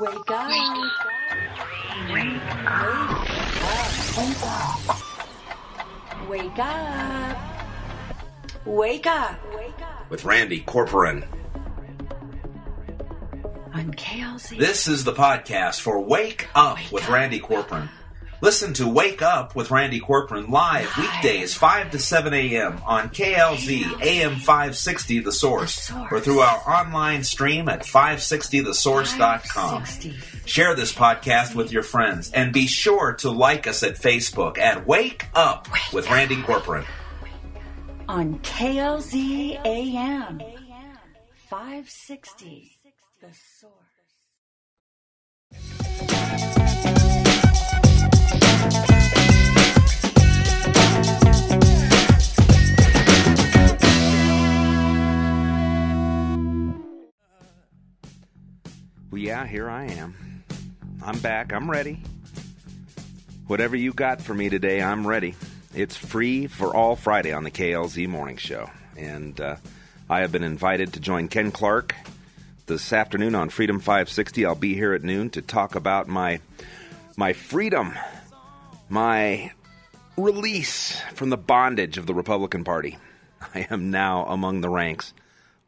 Wake up. Wake up. Wake up. Wake up. With Randy Corporon. On KLZ. This is the podcast for Wake Up with Randy Corporon. Listen to Wake Up with Randy Corporon live weekdays 5 to 7 a.m. on KLZ AM 560 The Source or through our online stream at 560thesource.com. Share this podcast with your friends and be sure to like us at Facebook at Wake Up with Randy Corporon. On KLZ AM 560 The Source. Well, yeah, here I am. I'm back. I'm ready. Whatever you got for me today, I'm ready. It's Free for All Friday on the KLZ Morning Show. And I have been invited to join Ken Clark this afternoon on Freedom 560. I'll be here at noon to talk about my freedom, my release from the bondage of the Republican Party. I am now among the ranks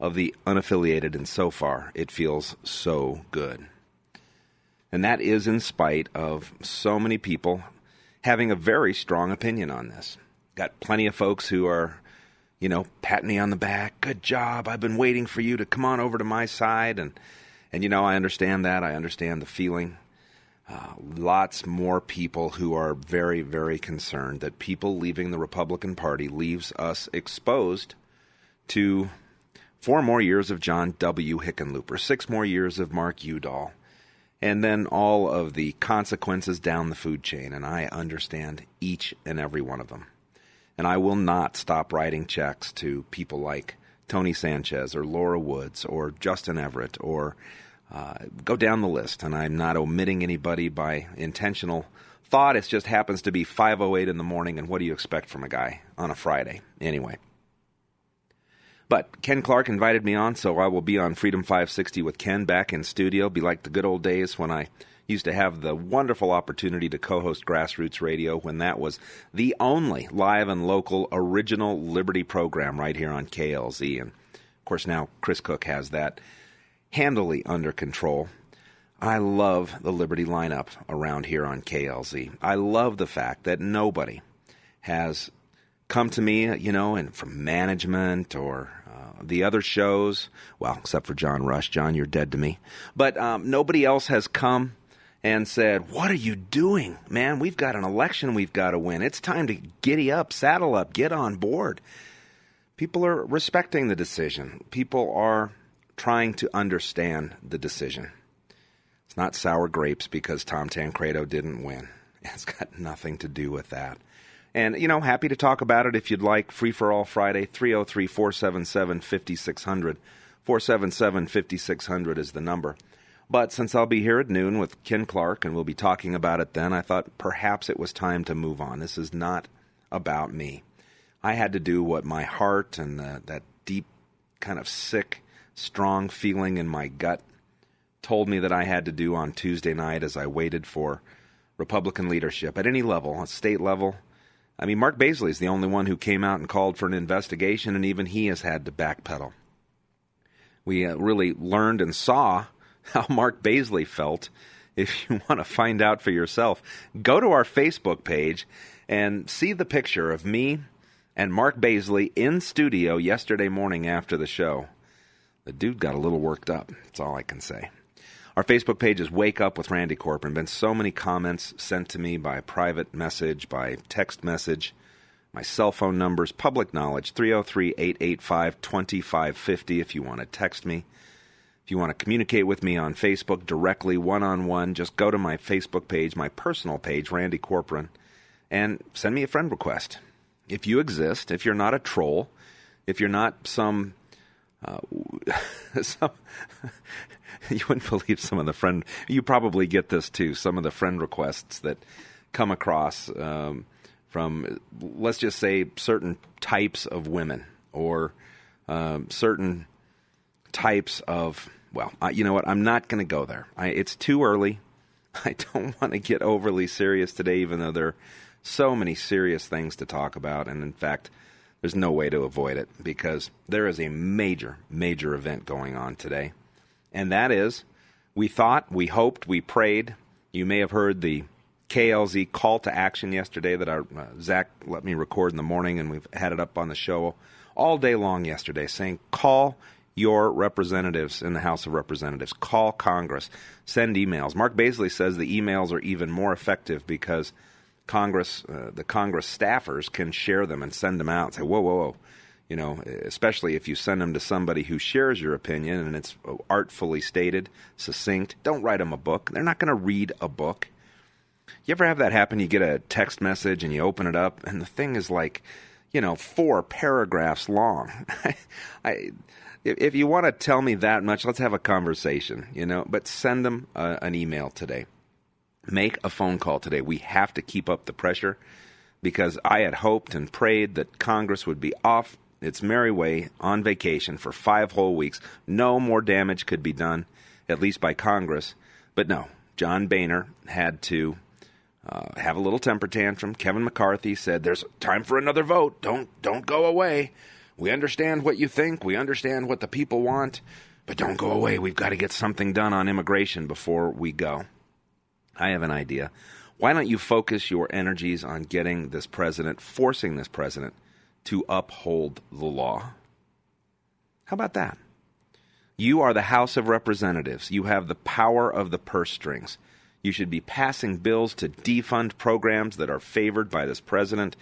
of the unaffiliated, and so far, it feels so good. And that is in spite of so many people having a very strong opinion on this. Got plenty of folks who are, patting me on the back. Good job. I've been waiting for you to come on over to my side. And I understand that. I understand the feeling. Lots more people who are very, very concerned that people leaving the Republican Party leaves us exposed to 4 more years of John W. Hickenlooper, 6 more years of Mark Udall, and then all of the consequences down the food chain. And I understand each and every one of them. And I will not stop writing checks to people like Tony Sanchez or Laura Woods or Justin Everett or go down the list. And I'm not omitting anybody by intentional thought. It just happens to be 5:08 in the morning. And what do you expect from a guy on a Friday? Anyway. But Ken Clark invited me on, so I will be on Freedom 560 with Ken back in studio. It'll be like the good old days when I used to have the wonderful opportunity to co-host Grassroots Radio when that was the only live and local original Liberty program right here on KLZ. And, of course, now Chris Cook has that handily under control. I love the Liberty lineup around here on KLZ. I love the fact that nobody has come to me, and from management or the other shows, well, except for John Rush. John, you're dead to me. But nobody else has come and said, what are you doing, man? We've got an election we've got to win. It's time to giddy up, saddle up, get on board. People are respecting the decision. People are trying to understand the decision. It's not sour grapes because Tom Tancredo didn't win. It's got nothing to do with that. And, happy to talk about it if you'd like. Free for All Friday, 303-477-5600. 477-5600 is the number. But since I'll be here at noon with Ken Clark and we'll be talking about it then, I thought perhaps it was time to move on. This is not about me. I had to do what my heart and that deep kind of sick, strong feeling in my gut told me that I had to do on Tuesday night as I waited for Republican leadership at any level, on state level. I mean, Mark Baisley is the only one who came out and called for an investigation, and even he has had to backpedal. We really learned and saw how Mark Baisley felt. If you want to find out for yourself, go to our Facebook page and see the picture of me and Mark Baisley in studio yesterday morning after the show. The dude got a little worked up. That's all I can say. Our Facebook page is Wake Up with Randy Corporon. Been so many comments sent to me by private message, by text message. My cell phone number's public knowledge, 303-885-2550 if you want to text me. If you want to communicate with me on Facebook directly, one-on-one, just go to my Facebook page, my personal page, Randy Corporon, and send me a friend request. If you exist, if you're not a troll, if you're not some... you wouldn't believe some of the friend, you probably get this too, some of the friend requests that come across from, let's just say, certain types of women or certain types of Well, you know what? I'm not going to go there. It's too early. I don't want to get overly serious today, even though there are so many serious things to talk about. And in fact, there's no way to avoid it because there is a major, major event going on today. And that is, we thought, we hoped, we prayed. You may have heard the KLZ call to action yesterday that our Zach let me record in the morning, and we've had it up on the show all day long yesterday, saying call your representatives in the House of Representatives. Call Congress. Send emails. Mark Baisley says the emails are even more effective because Congress, the Congress staffers can share them and send them out and say, whoa, whoa, whoa. You know, especially if you send them to somebody who shares your opinion and it's artfully stated, succinct. Don't write them a book. They're not going to read a book. You ever have that happen? You get a text message and you open it up and the thing is like, you know, 4 paragraphs long. If you want to tell me that much, let's have a conversation, you know, but send them an email today. Make a phone call today. We have to keep up the pressure because I had hoped and prayed that Congress would be off its merry way on vacation for 5 whole weeks. No more damage could be done, at least by Congress. But no, John Boehner had to have a little temper tantrum. Kevin McCarthy said, there's time for another vote. Don't go away. We understand what you think. We understand what the people want. But don't go away. We've got to get something done on immigration before we go. I have an idea. Why don't you focus your energies on getting this president, forcing this president, to uphold the law? How about that? You are the House of Representatives. You have the power of the purse strings. You should be passing bills to defund programs that are favored by this president,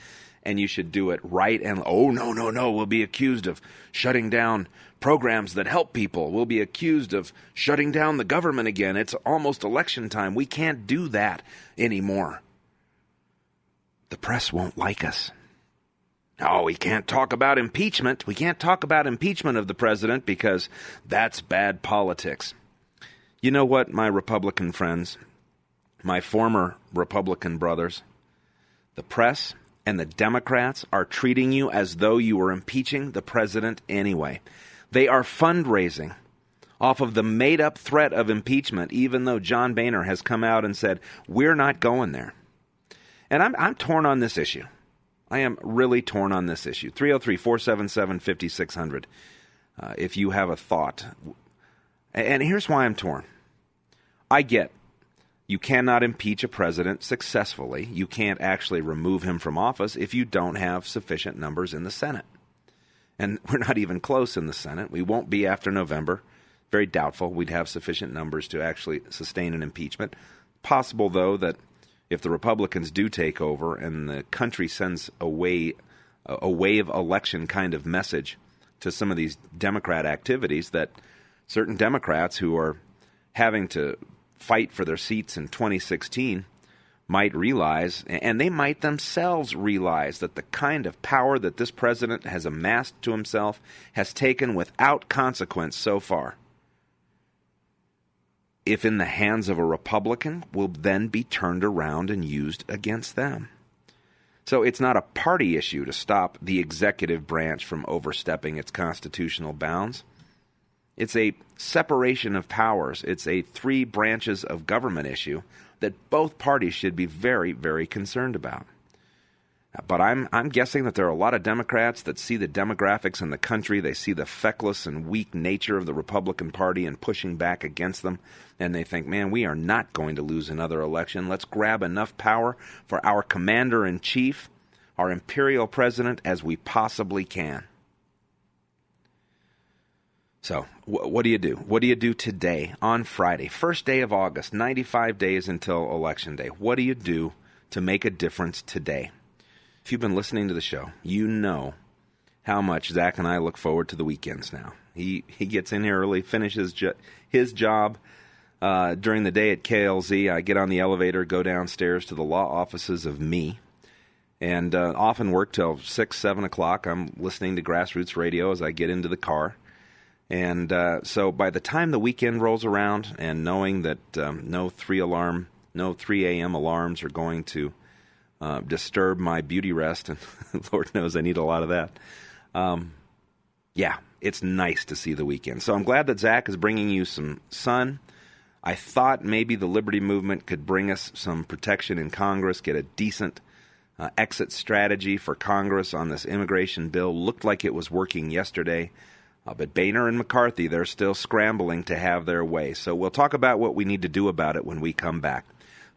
and you should do it right. And oh, no, we'll be accused of shutting down programs that help people. We'll be accused of shutting down the government again. It's almost election time. We can't do that anymore. The press won't like us. No, we can't talk about impeachment. We can't talk about impeachment of the president because that's bad politics. You know what, my Republican friends, my former Republican brothers, the press and the Democrats are treating you as though you were impeaching the president anyway. They are fundraising off of the made-up threat of impeachment, even though John Boehner has come out and said, we're not going there. And I'm torn on this issue. I am really torn on this issue. 303-477-5600 if you have a thought. And here's why I'm torn. I get you cannot impeach a president successfully. You can't actually remove him from office if you don't have sufficient numbers in the Senate. And we're not even close in the Senate. We won't be after November. Very doubtful we'd have sufficient numbers to actually sustain an impeachment. Possible, though, that if the Republicans do take over and the country sends a wave election kind of message to some of these Democrat activities, that certain Democrats who are having to fight for their seats in 2016 might realize, and they might themselves realize, that the kind of power that this president has amassed to himself has taken without consequence so far, if in the hands of a Republican, will then be turned around and used against them. So it's not a party issue to stop the executive branch from overstepping its constitutional bounds. It's a separation of powers. It's a 3 branches of government issue that both parties should be very, very concerned about. But I'm guessing that there are a lot of Democrats that see the demographics in the country. They see the feckless and weak nature of the Republican Party and pushing back against them. And they think, man, we are not going to lose another election. Let's grab enough power for our commander-in-chief, our imperial president, as we possibly can. So what do you do? What do you do today on Friday, first day of August, 95 days until Election Day? What do you do to make a difference today? If you've been listening to the show, you know how much Zach and I look forward to the weekends now. He gets in here early, finishes his job during the day at KLZ. I get on the elevator, go downstairs to the law offices of me, and often work till 6, 7 o'clock. I'm listening to grassroots radio as I get into the car. And so by the time the weekend rolls around, and knowing that no 3 a.m. alarms are going to disturb my beauty rest, and Lord knows I need a lot of that. Yeah, it's nice to see the weekend. So I'm glad that Zach is bringing you some sun. I thought maybe the Liberty Movement could bring us some protection in Congress, get a decent exit strategy for Congress on this immigration bill. Looked like it was working yesterday. But Boehner and McCarthy, they're still scrambling to have their way. So we'll talk about what we need to do about it when we come back.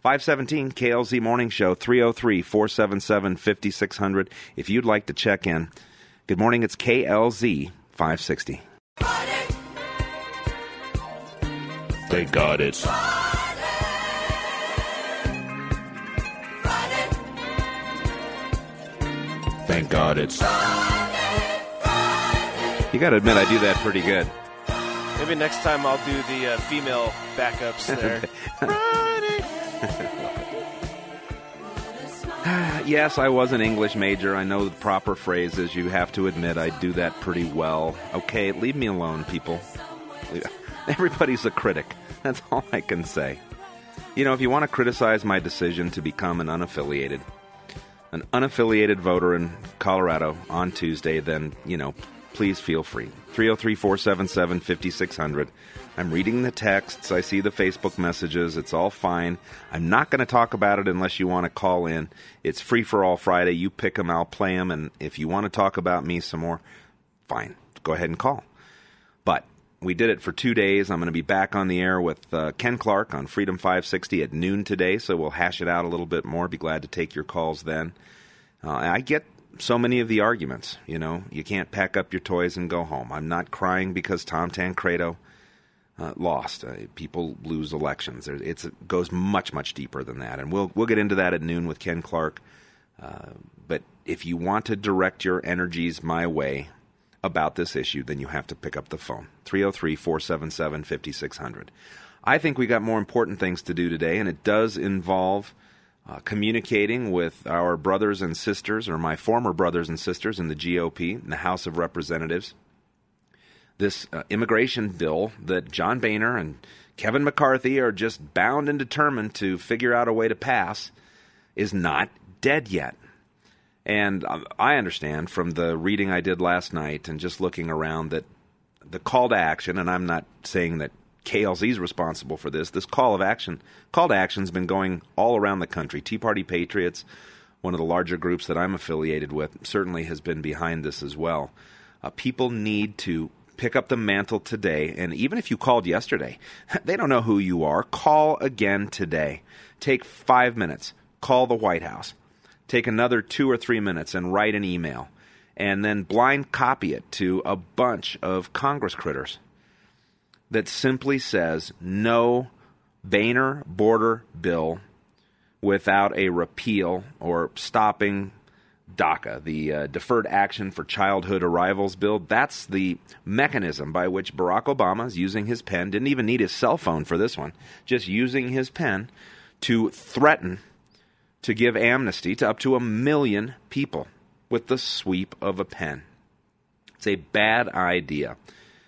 517 KLZ Morning Show, 303-477-5600. If you'd like to check in, good morning, it's KLZ 560. They got it. Thank God it's... You got to admit, I do that pretty good. Maybe next time I'll do the female backups there. Yes, I was an English major. I know the proper phrase is you have to admit I do that pretty well. Okay, leave me alone, people. Everybody's a critic. That's all I can say. You know, if you want to criticize my decision to become an unaffiliated voter in Colorado on Tuesday, then, you know... Please feel free. 303-477-5600. I'm reading the texts. I see the Facebook messages. It's all fine. I'm not going to talk about it unless you want to call in. It's free for all Friday. You pick them, I'll play them. And if you want to talk about me some more, fine. Go ahead and call. But we did it for 2 days. I'm going to be back on the air with Ken Clark on Freedom 560 at noon today. So we'll hash it out a little bit more. Be glad to take your calls then. I get... so many of the arguments, you know, you can't pack up your toys and go home. I'm not crying because Tom Tancredo lost. People lose elections. It goes much, much deeper than that. And we'll get into that at noon with Ken Clark. But if you want to direct your energies my way about this issue, then you have to pick up the phone. 303-477-5600. I think we got more important things to do today, and it does involve... communicating with our brothers and sisters, or my former brothers and sisters in the GOP, in the House of Representatives. This immigration bill that John Boehner and Kevin McCarthy are just bound and determined to figure out a way to pass is not dead yet. And I understand from the reading I did last night and just looking around that the call to action, and I'm not saying that KLZ is responsible for this. This call to action has been going all around the country. Tea Party Patriots, one of the larger groups that I'm affiliated with, certainly has been behind this as well. People need to pick up the mantle today. And even if you called yesterday, they don't know who you are. Call again today. Take 5 minutes. Call the White House. Take another 2 or 3 minutes and write an email. And then blind copy it to a bunch of Congress critters. That simply says no Boehner border bill without a repeal or stopping DACA, the Deferred Action for Childhood Arrivals bill. That's the mechanism by which Barack Obama is using his pen, didn't even need his cell phone for this one, just using his pen to threaten to give amnesty to up to 1 million people with the sweep of a pen. It's a bad idea.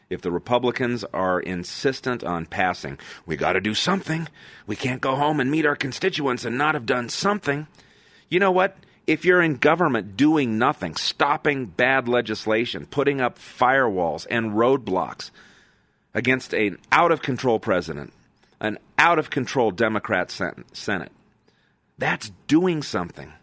If the Republicans are insistent on passing, we got to do something. We can't go home and meet our constituents and not have done something. You know what? If you're in government doing nothing, stopping bad legislation, putting up firewalls and roadblocks against an out-of-control president, an out-of-control Democrat Senate, that's doing something.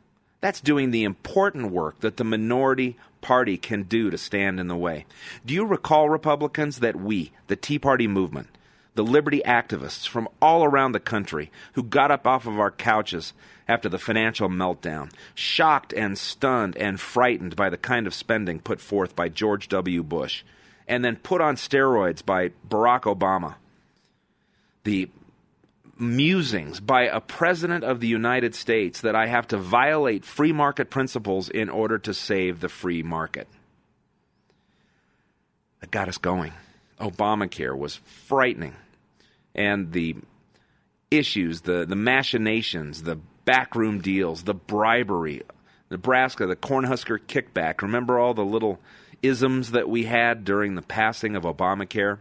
That's doing the important work that the minority party can do to stand in the way. Do you recall, Republicans, that we, the Tea Party movement, the liberty activists from all around the country who got up off of our couches after the financial meltdown, shocked and stunned and frightened by the kind of spending put forth by George W. Bush, and then put on steroids by Barack Obama, the musings by a president of the United States that I have to violate free market principles in order to save the free market. That got us going. Obamacare was frightening. And the issues, the machinations, the backroom deals, the bribery, Nebraska, the Cornhusker kickback. Remember all the little isms that we had during the passing of Obamacare?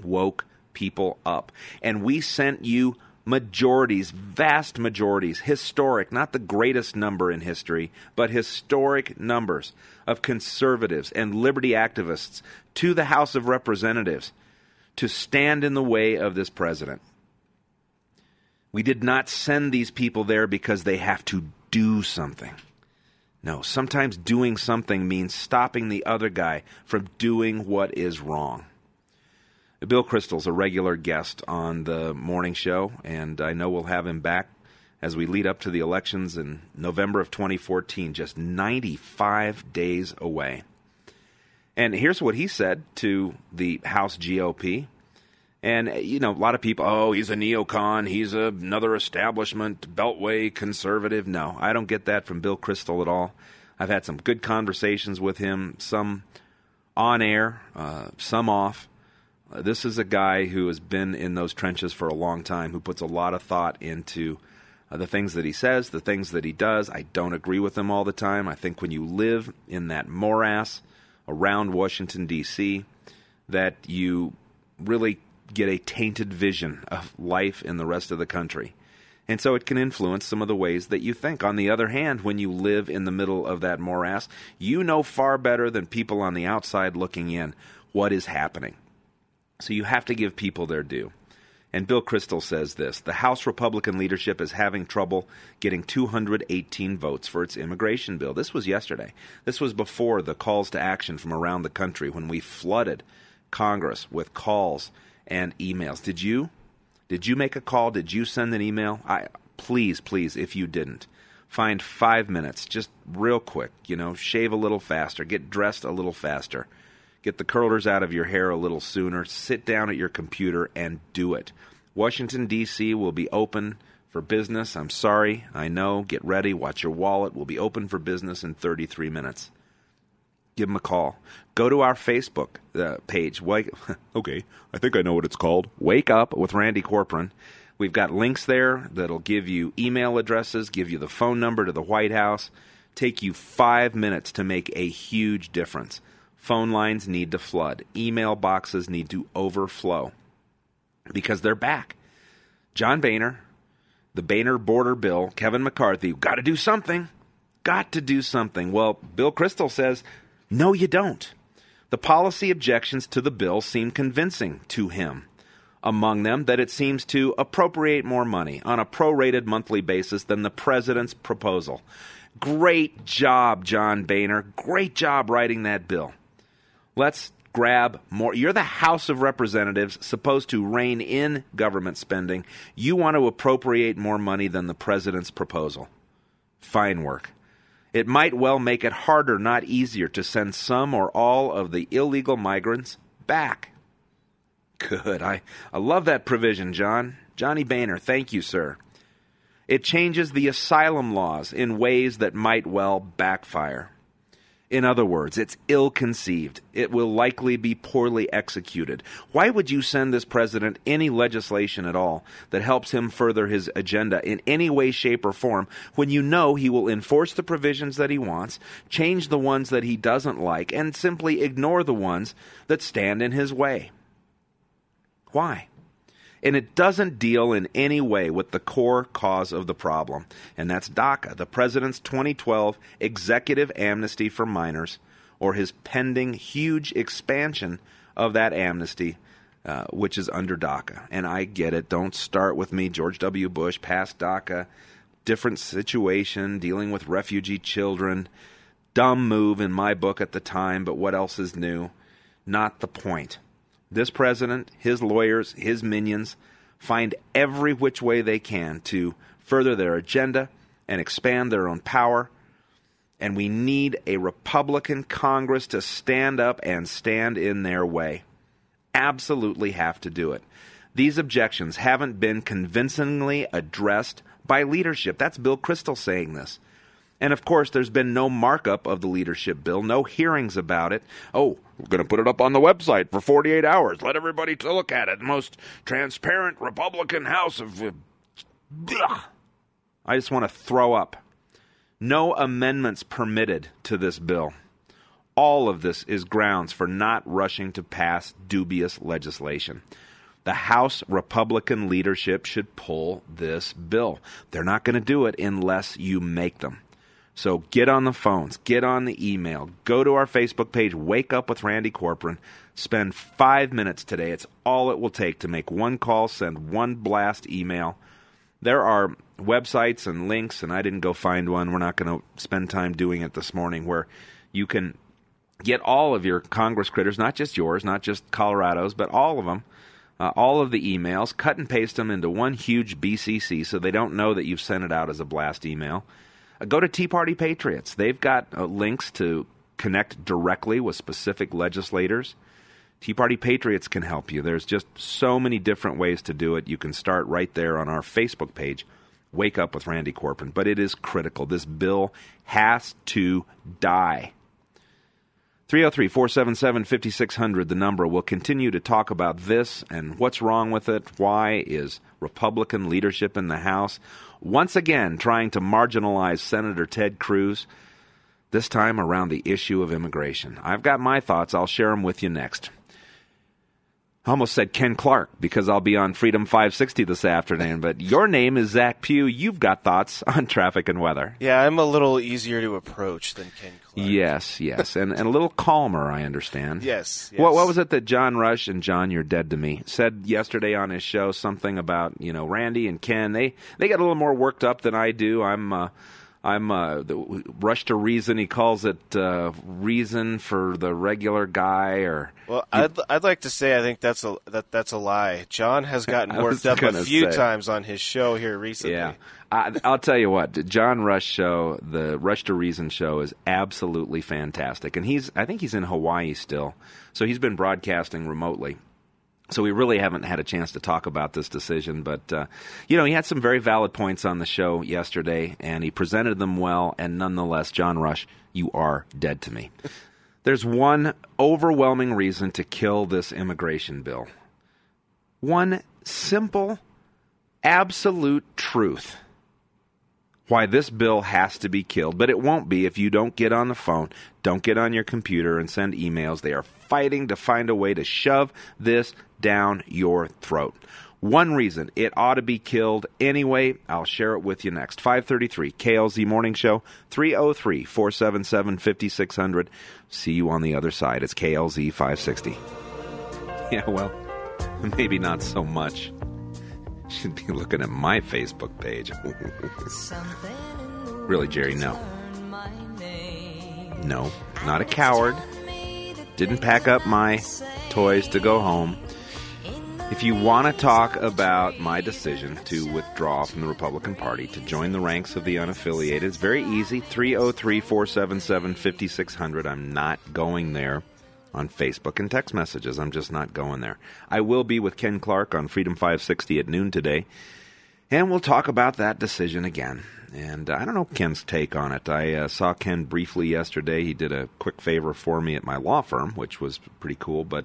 Woke people up. And we sent you majorities, vast majorities, historic, not the greatest number in history, but historic numbers of conservatives and liberty activists to the House of Representatives to stand in the way of this president. We did not send these people there because they have to do something. No, sometimes doing something means stopping the other guy from doing what is wrong. Bill Kristol's a regular guest on the morning show, and I know we'll have him back as we lead up to the elections in November of 2014, just 95 days away. And here's what he said to the House GOP. And, you know, a lot of people, oh, he's a neocon, he's another establishment, beltway conservative. No, I don't get that from Bill Kristol at all. I've had some good conversations with him, some on air, some off. This is a guy who has been in those trenches for a long time, who puts a lot of thought into the things that he says, the things that he does. I don't agree with him all the time. I think when you live in that morass around Washington, D.C., that you really get a tainted vision of life in the rest of the country. And so it can influence some of the ways that you think. On the other hand, when you live in the middle of that morass, you know far better than people on the outside looking in what is happening. So you have to give people their due. And Bill Kristol says this: the House Republican leadership is having trouble getting 218 votes for its immigration bill. This was yesterday. This was before the calls to action from around the country when we flooded Congress with calls and emails. Did you make a call? Did you send an email? Please, if you didn't, find 5 minutes, just real quick, you know, shave a little faster, get dressed a little faster, get the curlers out of your hair a little sooner, sit down at your computer and do it. Washington, D.C. will be open for business. I'm sorry, I know, get ready, watch your wallet. We'll be open for business in 33 minutes. Give them a call. Go to our Facebook page. Okay, I think I know what it's called. Wake Up with Randy Corporon. We've got links there that'll give you email addresses, give you the phone number to the White House. Take you 5 minutes to make a huge difference. Phone lines need to flood. Email boxes need to overflow because they're back. John Boehner, the Boehner border bill, Kevin McCarthy, got to do something. Got to do something. Well, Bill Kristol says, no, you don't. The policy objections to the bill seem convincing to him. Among them, that it seems to appropriate more money on a prorated monthly basis than the president's proposal. Great job, John Boehner. Great job writing that bill. Let's grab more. You're the House of Representatives, supposed to rein in government spending. You want to appropriate more money than the president's proposal. Fine work. It might well make it harder, not easier, to send some or all of the illegal migrants back. Good. I love that provision, John. Johnny Boehner, thank you, sir. It changes the asylum laws in ways that might well backfire. In other words, it's ill-conceived. It will likely be poorly executed. Why would you send this president any legislation at all that helps him further his agenda in any way, shape, or form when you know he will enforce the provisions that he wants, change the ones that he doesn't like, and simply ignore the ones that stand in his way? Why? And it doesn't deal in any way with the core cause of the problem, and that's DACA, the president's 2012 executive amnesty for minors, or his pending huge expansion of that amnesty, which is under DACA. And I get it. Don't start with me. George W. Bush passed DACA, different situation, dealing with refugee children. Dumb move in my book at the time, but what else is new? Not the point. This president, his lawyers, his minions find every which way they can to further their agenda and expand their own power. And we need a Republican Congress to stand up and stand in their way. Absolutely have to do it. These objections haven't been convincingly addressed by leadership. That's Bill Kristol saying this. And, of course, there's been no markup of the leadership bill, no hearings about it. Oh, we're going to put it up on the website for 48 hours. Let everybody to look at it. The most transparent Republican House of... I just want to throw up. No amendments permitted to this bill. All of this is grounds for not rushing to pass dubious legislation. The House Republican leadership should pull this bill. They're not going to do it unless you make them. So get on the phones, get on the email, go to our Facebook page, Wake Up with Randy Corporon. Spend 5 minutes today. It's all it will take to make one call, send one blast email. There are websites and links, and I didn't go find one. We're not going to spend time doing it this morning, where you can get all of your Congress critters, not just yours, not just Colorado's, but all of them, all of the emails, cut and paste them into one huge BCC so they don't know that you've sent it out as a blast email. Go to Tea Party Patriots. They've got links to connect directly with specific legislators. Tea Party Patriots can help you. There's just so many different ways to do it. You can start right there on our Facebook page, Wake Up with Randy Corporon. But it is critical. This bill has to die. 303-477-5600, the number. We'll continue to talk about this and what's wrong with it. Why is Republican leadership in the House once again trying to marginalize Senator Ted Cruz, this time around the issue of immigration? I've got my thoughts. I'll share them with you next. I almost said Ken Clark because I'll be on Freedom 560 this afternoon, but your name is Zach Pugh. You've got thoughts on traffic and weather. Yeah, I'm a little easier to approach than Ken Clark. Yes, and a little calmer, I understand. Yes. What was it that John Rush and John, You're Dead to Me, said yesterday on his show? Something about, you know, Randy and Ken, they get a little more worked up than I do. I'm Rush to Reason. He calls it reason for the regular guy. Or I'd like to say I think that's a lie. John has gotten worked up a few times on his show here recently. Yeah, I'll tell you what, John Rush show, the Rush to Reason show, is absolutely fantastic. And I think he's in Hawaii still, so he's been broadcasting remotely. So we really haven't had a chance to talk about this decision, but, he had some very valid points on the show yesterday, and he presented them well, and nonetheless, John Rush, you are dead to me. There's one overwhelming reason to kill this immigration bill. One simple, absolute truth why this bill has to be killed, but it won't be if you don't get on the phone, don't get on your computer and send emails. They are fighting to find a way to shove this down your throat. One reason it ought to be killed anyway. I'll share it with you next. 5:33 KLZ Morning Show, 303-477-5600. See you on the other side. It's KLZ 560. Yeah, well, maybe not so much. Should be looking at my Facebook page. Really, Jerry, no. No, not a coward. Didn't pack up my toys to go home. If you want to talk about my decision to withdraw from the Republican Party, to join the ranks of the unaffiliated, it's very easy. 303-477-5600. I'm not going there. On Facebook and text messages. I'm just not going there. I will be with Ken Clark on Freedom 560 at noon today, and we'll talk about that decision again. And I don't know Ken's take on it. I saw Ken briefly yesterday. He did a quick favor for me at my law firm, which was pretty cool, but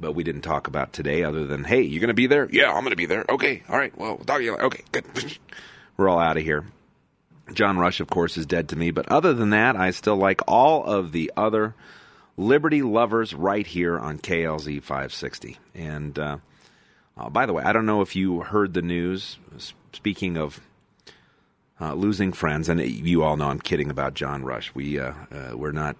we didn't talk about today other than, hey, you're going to be there? Yeah, I'm going to be there. Okay, all right, well, we'll talk to you later. Okay, good. We're all out of here. John Rush, of course, is dead to me. But other than that, I still like all of the other liberty lovers right here on KLZ 560. And by the way, I don't know if you heard the news. Speaking of losing friends, and you all know I'm kidding about John Rush. We're not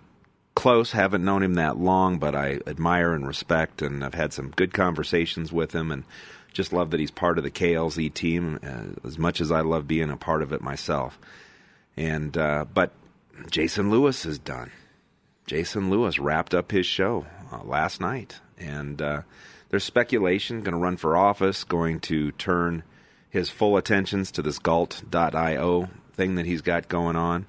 close, haven't known him that long, but I admire and respect, and I've had some good conversations with him, and just love that he's part of the KLZ team as much as I love being a part of it myself. And but Jason Lewis is done. Jason Lewis wrapped up his show last night. And there's speculation, going to run for office, going to turn his full attentions to this Galt.io thing that he's got going on.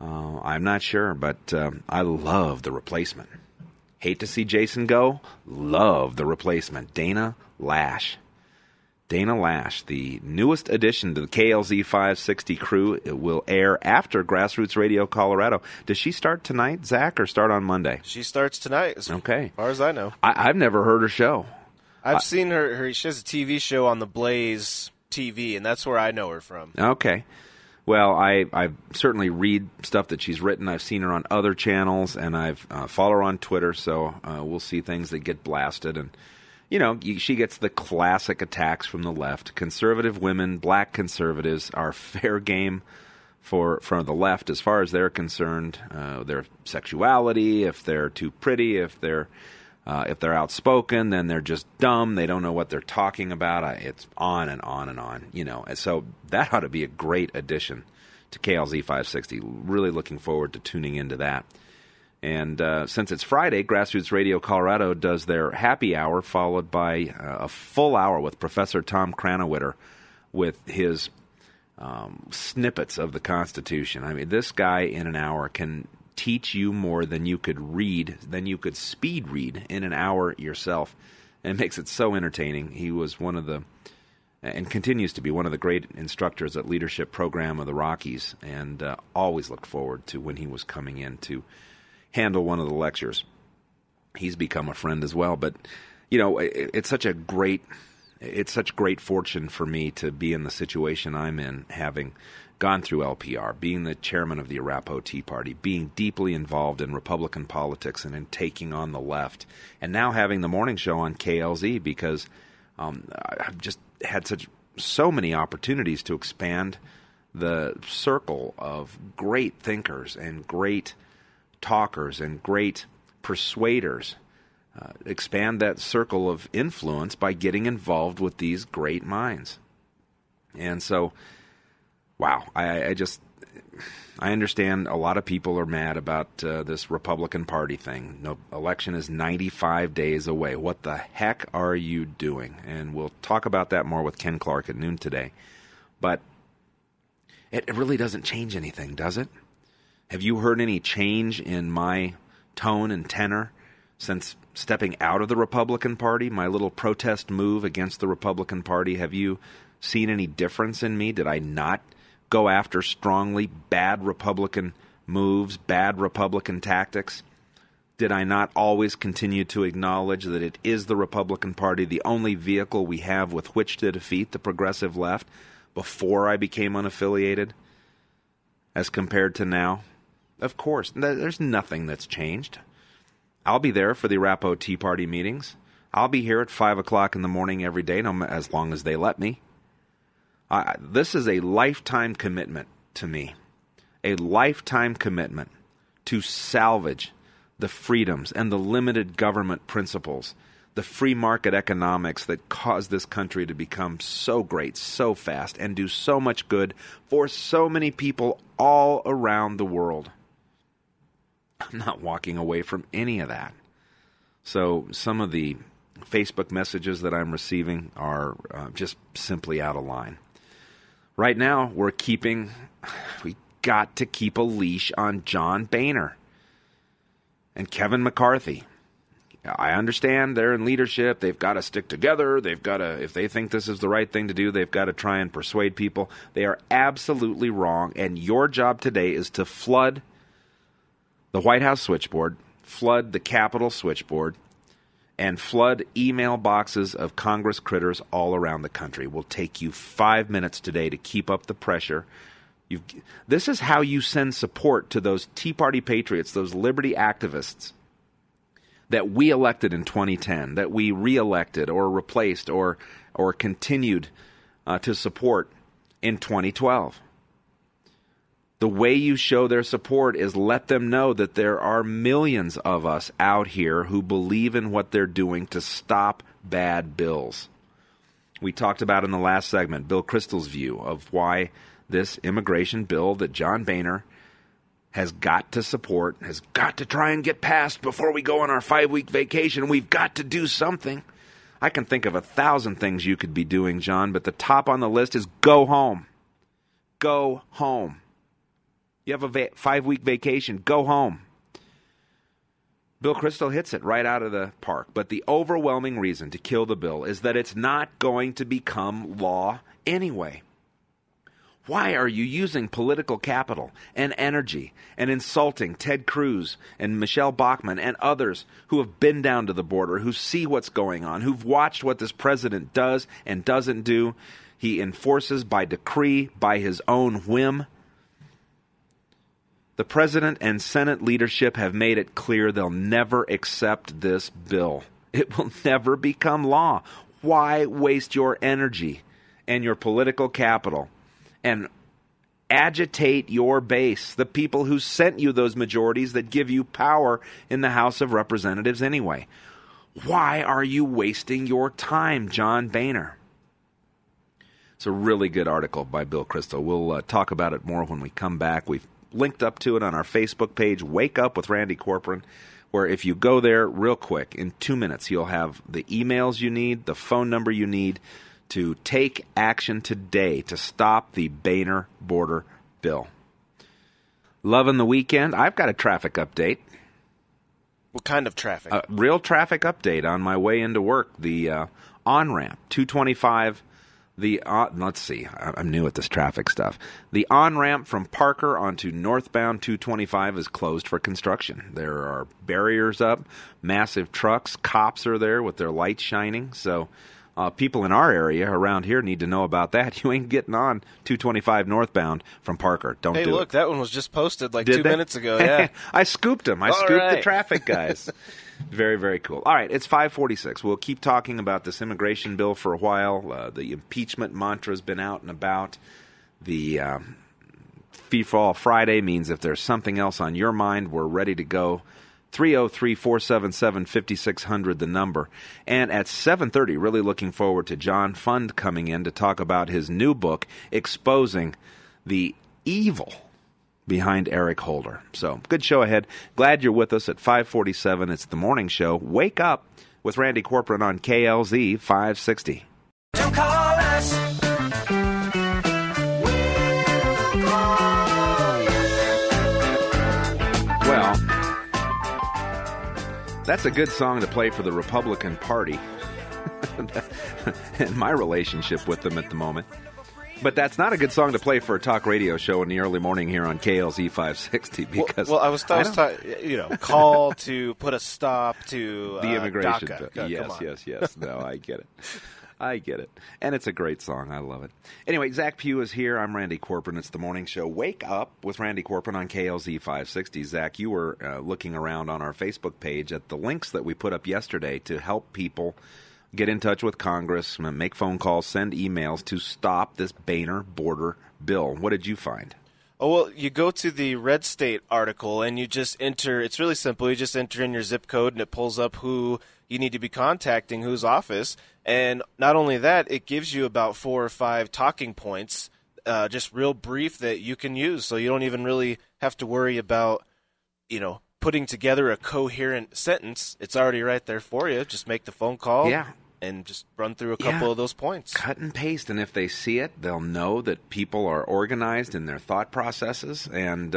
I'm not sure, but I love the replacement. Hate to see Jason go, love the replacement. Dana Lash, the newest addition to the KLZ 560 crew. It will air after Grassroots Radio Colorado. Does she start tonight, Zach, or start on Monday? She starts tonight, as far as I know. I've never heard her show. I've seen her. She has a TV show on the Blaze TV, and that's where I know her from. Okay. Well, I certainly read stuff that she's written. I've seen her on other channels, and I've follow her on Twitter, so we'll see things that get blasted, and you know, she gets the classic attacks from the left. Conservative women, black conservatives are fair game from the left as far as they're concerned. Their sexuality, if they're too pretty, if they're outspoken, then they're just dumb. They don't know what they're talking about. It's on and on and on, you know. And so that ought to be a great addition to KLZ 560. Really looking forward to tuning into that. And since it's Friday, Grassroots Radio Colorado does their happy hour, followed by a full hour with Professor Tom Kranowitter with his snippets of the Constitution. I mean, this guy in an hour can teach you more than you could read, than you could speed read in an hour yourself. And it makes it so entertaining. He was one of the, and continues to be one of the great instructors at Leadership Program of the Rockies, and always looked forward to when he was coming in to handle one of the lectures. He's become a friend as well. But, you know, it's such great fortune for me to be in the situation I'm in, having gone through LPR, being the chairman of the Arapahoe Tea Party, being deeply involved in Republican politics and in taking on the left, and now having the morning show on KLZ because I've just had so many opportunities to expand the circle of great thinkers and great talkers and great persuaders. Expand that circle of influence by getting involved with these great minds. And so, wow, I understand a lot of people are mad about this Republican Party thing. No, election is 95 days away. What the heck are you doing? And we'll talk about that more with Ken Clark at noon today. But it really doesn't change anything, does it? Have you heard any change in my tone and tenor since stepping out of the Republican Party, my little protest move against the Republican Party? Have you seen any difference in me? Did I not go after strongly bad Republican moves, bad Republican tactics? Did I not always continue to acknowledge that it is the Republican Party, the only vehicle we have with which to defeat the progressive left before I became unaffiliated as compared to now? Of course, there's nothing that's changed. I'll be there for the Arapahoe Tea Party meetings. I'll be here at 5 o'clock in the morning every day, as long as they let me. This is a lifetime commitment to me, a lifetime commitment to salvage the freedoms and the limited government principles, the free market economics that caused this country to become so great, so fast, and do so much good for so many people all around the world. I'm not walking away from any of that. So some of the Facebook messages that I'm receiving are just simply out of line. Right now, we got to keep a leash on John Boehner and Kevin McCarthy. I understand they're in leadership. They've got to stick together. If they think this is the right thing to do, they've got to try and persuade people. They are absolutely wrong. And your job today is to flood the White House switchboard, flood the Capitol switchboard, and flood email boxes of Congress critters all around the country. It will take you 5 minutes today to keep up the pressure. This is how you send support to those Tea Party patriots, those liberty activists that we elected in 2010, that we reelected or replaced or continued to support in 2012. The way you show their support is let them know that there are millions of us out here who believe in what they're doing to stop bad bills. We talked about in the last segment Bill Kristol's view of why this immigration bill that John Boehner has got to support, has got to try and get passed before we go on our 5-week vacation. We've got to do something. I can think of 1,000 things you could be doing, John, but the top on the list is go home. Go home. You have a 5-week vacation. Go home. Bill Kristol hits it right out of the park. But the overwhelming reason to kill the bill is that it's not going to become law anyway. Why are you using political capital and energy and insulting Ted Cruz and Michelle Bachmann and others who have been down to the border, who see what's going on, who've watched what this president does and doesn't do? He enforces by decree, by his own whim. The president and Senate leadership have made it clear they'll never accept this bill It will never become law. Why waste your energy and your political capital and agitate your base, the people who sent you those majorities that give you power in the House of Representatives anyway? Why are you wasting your time, John Boehner? It's a really good article by Bill Kristol. We'll talk about it more when we come back. We've linked up to it on our Facebook page, Wake Up with Randy Corporon, where if you go there real quick, in 2 minutes, you'll have the emails you need, the phone number you need to take action today to stop the Boehner border bill. Loving the weekend. I've got a traffic update. What kind of traffic? A real traffic update on my way into work. The on-ramp, 225, let's see, I'm new at this traffic stuff. The on-ramp from Parker onto northbound 225 is closed for construction. There are barriers up, massive trucks, cops are there with their lights shining. So people in our area around here need to know about that. You ain't getting on 225 northbound from Parker. Don't do it. Hey, look, that one was just posted like 2 minutes ago. Yeah, I scooped him. I scooped the traffic guys. Very, very cool. All right, it's 5:46. We'll keep talking about this immigration bill for a while. The impeachment mantra's been out and about. The Free-for-All Friday means if there's something else on your mind, we're ready to go. 303-477-5600, the number. And at 7:30, really looking forward to John Fund coming in to talk about his new book, exposing the evil behind Eric Holder. So, good show ahead. Glad you're with us at 5:47. It's the morning show. Wake Up with Randy Corporon on KLZ 560. Don't call us. We'll call you. Well, that's a good song to play for the Republican Party and my relationship with them at the moment. But that's not a good song to play for a talk radio show in the early morning here on KLZ 560 because call to put a stop to the immigration bill. Yes. No, I get it. And it's a great song. I love it. Anyway, Zach Pugh is here. I'm Randy Corporon. It's the morning show. Wake Up with Randy Corporon on KLZ 560. Zach, you were looking around on our Facebook page at the links that we put up yesterday to help people get in touch with Congress, make phone calls, send emails to stop this Boehner border bill. What did you find? Oh, well, you go to the Red State article and you just enter. It's really simple. You just enter in your zip code and it pulls up who you need to be contacting, whose office. And not only that, it gives you about 4 or 5 talking points, just real brief that you can use. So you don't even really have to worry about, putting together a coherent sentence. It's already right there for you. Just make the phone call. Yeah. And just run through a couple of those points. Cut and paste. And if they see it, they'll know that people are organized in their thought processes. And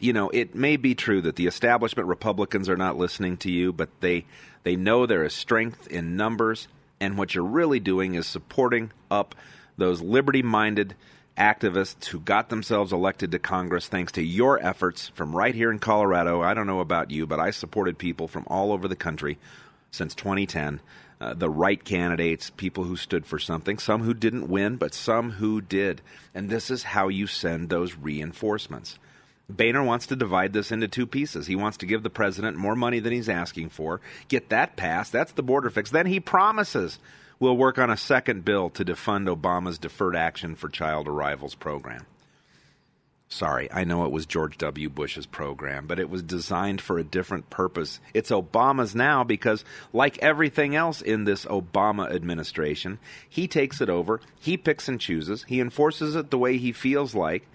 it may be true that the establishment Republicans are not listening to you, but they know there is strength in numbers. And what you're really doing is supporting up those liberty-minded activists who got themselves elected to Congress thanks to your efforts from right here in Colorado. I don't know about you, but I supported people from all over the country since 2010, the right candidates, people who stood for something, some who didn't win, but some who did. And this is how you send those reinforcements. Boehner wants to divide this into 2 pieces. He wants to give the president more money than he's asking for, get that passed, that's the border fix. Then he promises we'll work on a second bill to defund Obama's Deferred Action for Child Arrivals program. Sorry, I know it was George W. Bush's program, but it was designed for a different purpose. It's Obama's now because, like everything else in this Obama administration, he takes it over, he picks and chooses, he enforces it the way he feels like,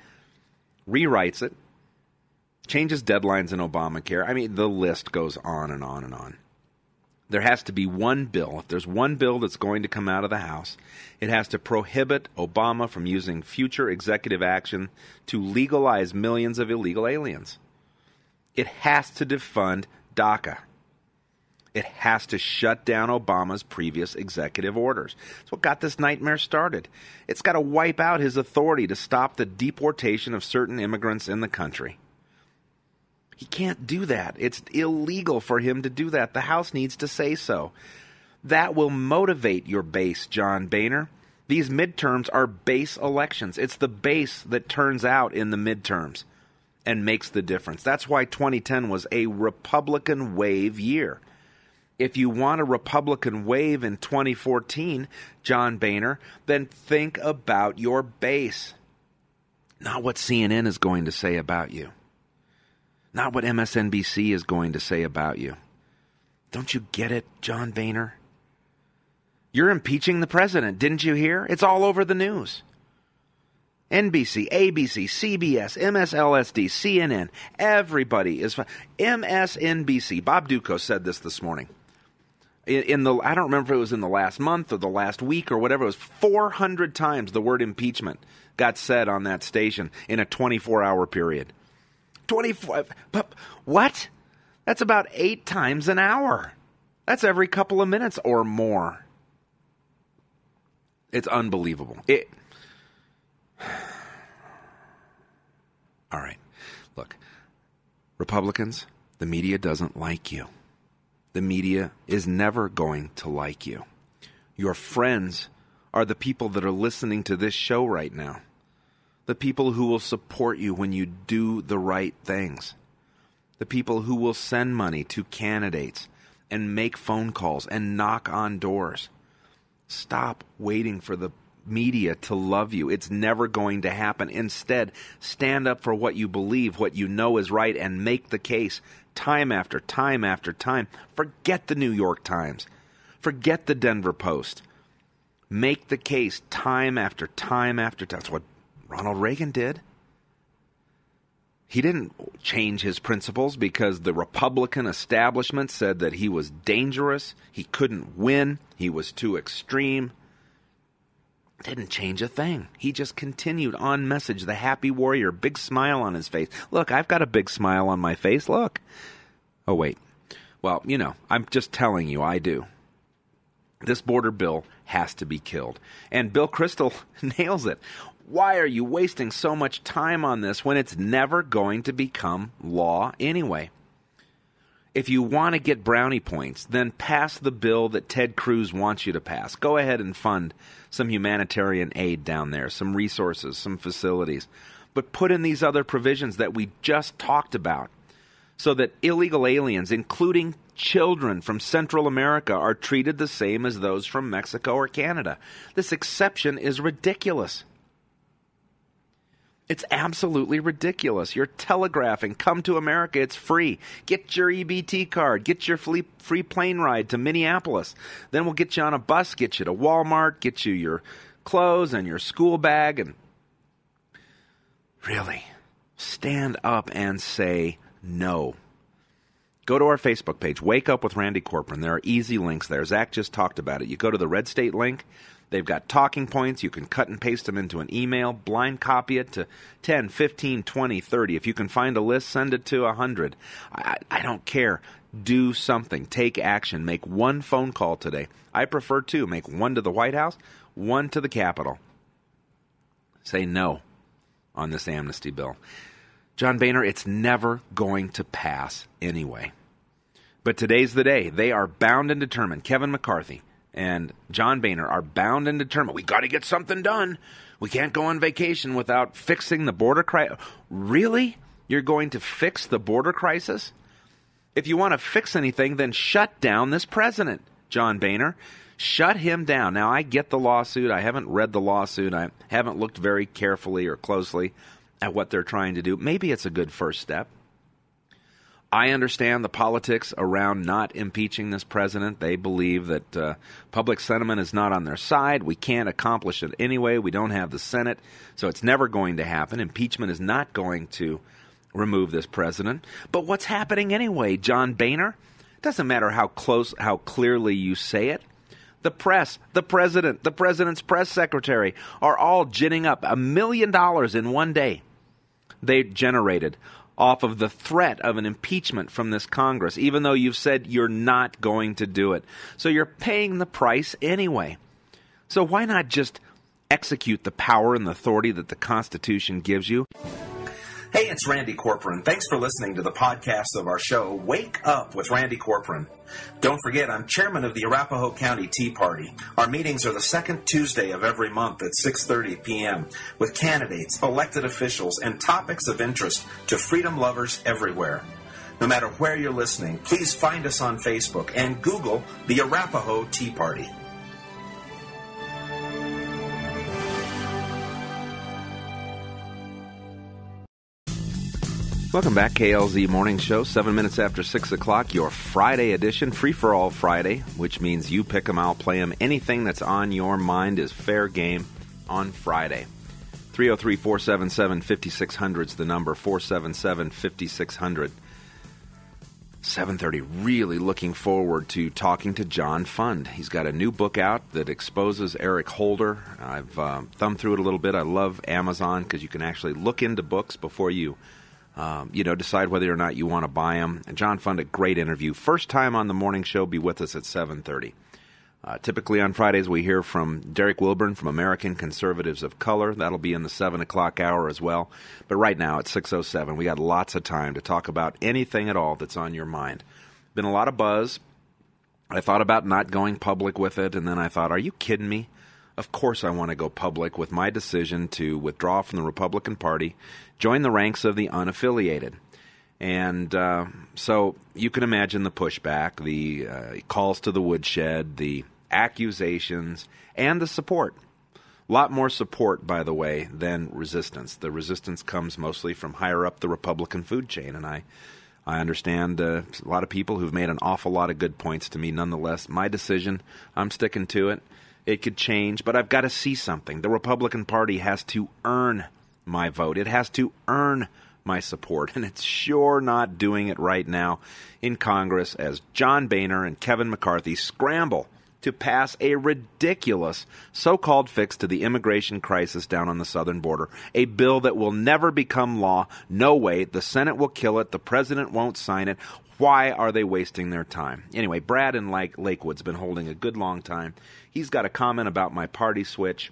rewrites it, changes deadlines in Obamacare. I mean, the list goes on and on and on. There has to be one bill. If there's one bill that's going to come out of the House, it has to prohibit Obama from using future executive action to legalize millions of illegal aliens. It has to defund DACA. It has to shut down Obama's previous executive orders. That's what got this nightmare started. It's got to wipe out his authority to stop the deportation of certain immigrants in the country. He can't do that. It's illegal for him to do that. The House needs to say so. That will motivate your base, John Boehner. These midterms are base elections. It's the base that turns out in the midterms. and makes the difference. That's why 2010 was a Republican wave year. If you want a Republican wave in 2014, John Boehner, then think about your base. Not what CNN is going to say about you. Not what MSNBC is going to say about you. Don't you get it, John Boehner? You're impeaching the president, didn't you hear? It's all over the news. NBC, ABC, CBS, MSLSD, CNN, everybody is MSNBC. Bob Ducos said this morning. I don't remember if it was in the last month or the last week or whatever, it was 400 times the word impeachment got said on that station in a 24-hour period. 24, what? That's about 8 times an hour. That's every couple of minutes or more. It's unbelievable. All right. Look, Republicans, the media doesn't like you. The media is never going to like you. Your friends are the people that are listening to this show right now. The people who will support you when you do the right things. The people who will send money to candidates and make phone calls and knock on doors. Stop waiting for the media to love you. It's never going to happen. Instead, stand up for what you believe, what you know is right, and make the case time after time after time. Forget the New York Times. Forget the Denver Post. Make the case time after time after time. That's what Ronald Reagan did. He didn't change his principles because the Republican establishment said that he was dangerous, he couldn't win, he was too extreme. Didn't change a thing. He just continued on message, the happy warrior, big smile on his face. Look, I've got a big smile on my face, look. Oh, wait. Well, you know, I'm just telling you, I do. This border bill has to be killed. And Bill Kristol nails it. Why are you wasting so much time on this when it's never going to become law anyway? If you want to get brownie points, then pass the bill that Ted Cruz wants you to pass. Go ahead and fund some humanitarian aid down there, some resources, some facilities. But put in these other provisions that we just talked about so that illegal aliens, including children from Central America, are treated the same as those from Mexico or Canada. This exception is ridiculous. It's absolutely ridiculous. You're telegraphing, come to America, it's free. Get your EBT card, get your free plane ride to Minneapolis. Then we'll get you on a bus, get you to Walmart, get you your clothes and your school bag. And really, stand up and say no. Go to our Facebook page, Wake Up with Randy Corporon. There are easy links there. Zach just talked about it. You go to the Red State link. They've got talking points. You can cut and paste them into an email, blind copy it to 10, 15, 20, 30. If you can find a list, send it to 100. I don't care. Do something. Take action. Make one phone call today. I prefer two. Make one to the White House, one to the Capitol. Say no on this amnesty bill. John Boehner, it's never going to pass anyway. But today's the day. They are bound and determined. Kevin McCarthy and John Boehner are bound and determined. We got to get something done. We can't go on vacation without fixing the border crisis. Really? You're going to fix the border crisis? If you want to fix anything, then shut down this president, John Boehner. Shut him down. Now, I get the lawsuit. I haven't read the lawsuit. I haven't looked very carefully or closely at what they're trying to do. Maybe it's a good first step. I understand the politics around not impeaching this president. They believe that public sentiment is not on their side. We can't accomplish it anyway. We don't have the Senate, so it's never going to happen. Impeachment is not going to remove this president. But what's happening anyway, John Boehner? It doesn't matter how close, how clearly you say it. The press, the president, the president's press secretary are all ginning up $1 million in one day. They generated off of the threat of an impeachment from this Congress, even though you've said you're not going to do it. So you're paying the price anyway. So why not just execute the power and the authority that the Constitution gives you? Hey, it's Randy Corporon. Thanks for listening to the podcast of our show, Wake Up with Randy Corporon. Don't forget, I'm chairman of the Arapahoe County Tea Party. Our meetings are the second Tuesday of every month at 6:30 p.m. with candidates, elected officials, and topics of interest to freedom lovers everywhere. No matter where you're listening, please find us on Facebook and Google the Arapahoe Tea Party. Welcome back, KLZ Morning Show, 7 minutes after 6 o'clock, your Friday edition, free-for-all Friday, which means you pick them, I'll play them. Anything that's on your mind is fair game on Friday. 303-477-5600 is the number, 477-5600. 7:30, really looking forward to talking to John Fund. He's got a new book out that exposes Eric Holder. I've thumbed through it a little bit. I love Amazon because you can actually look into books before you decide whether or not you want to buy them. And John Fund, a great interview. First time on the morning show, be with us at 7:30. Typically on Fridays, we hear from Derek Wilburn from American Conservatives of Color. That'll be in the 7 o'clock hour as well. But right now, it's 6:07. We got lots of time to talk about anything at all that's on your mind. Been a lot of buzz. I thought about not going public with it, and then I thought, are you kidding me? Of course I want to go public with my decision to withdraw from the Republican Party, join the ranks of the unaffiliated. And so you can imagine the pushback, the calls to the woodshed, the accusations, and the support. A lot more support, by the way, than resistance. The resistance comes mostly from higher up the Republican food chain, and I understand a lot of people who've made an awful lot of good points to me. Nonetheless, my decision, I'm sticking to it. It could change, but I've got to see something. The Republican Party has to earn my vote. It has to earn my support, and it's sure not doing it right now in Congress as John Boehner and Kevin McCarthy scramble to pass a ridiculous so-called fix to the immigration crisis down on the southern border, a bill that will never become law. No way. The Senate will kill it. The president won't sign it. Why are they wasting their time? Anyway, Brad in Lakewood's been holding a good long time. He's got a comment about my party switch.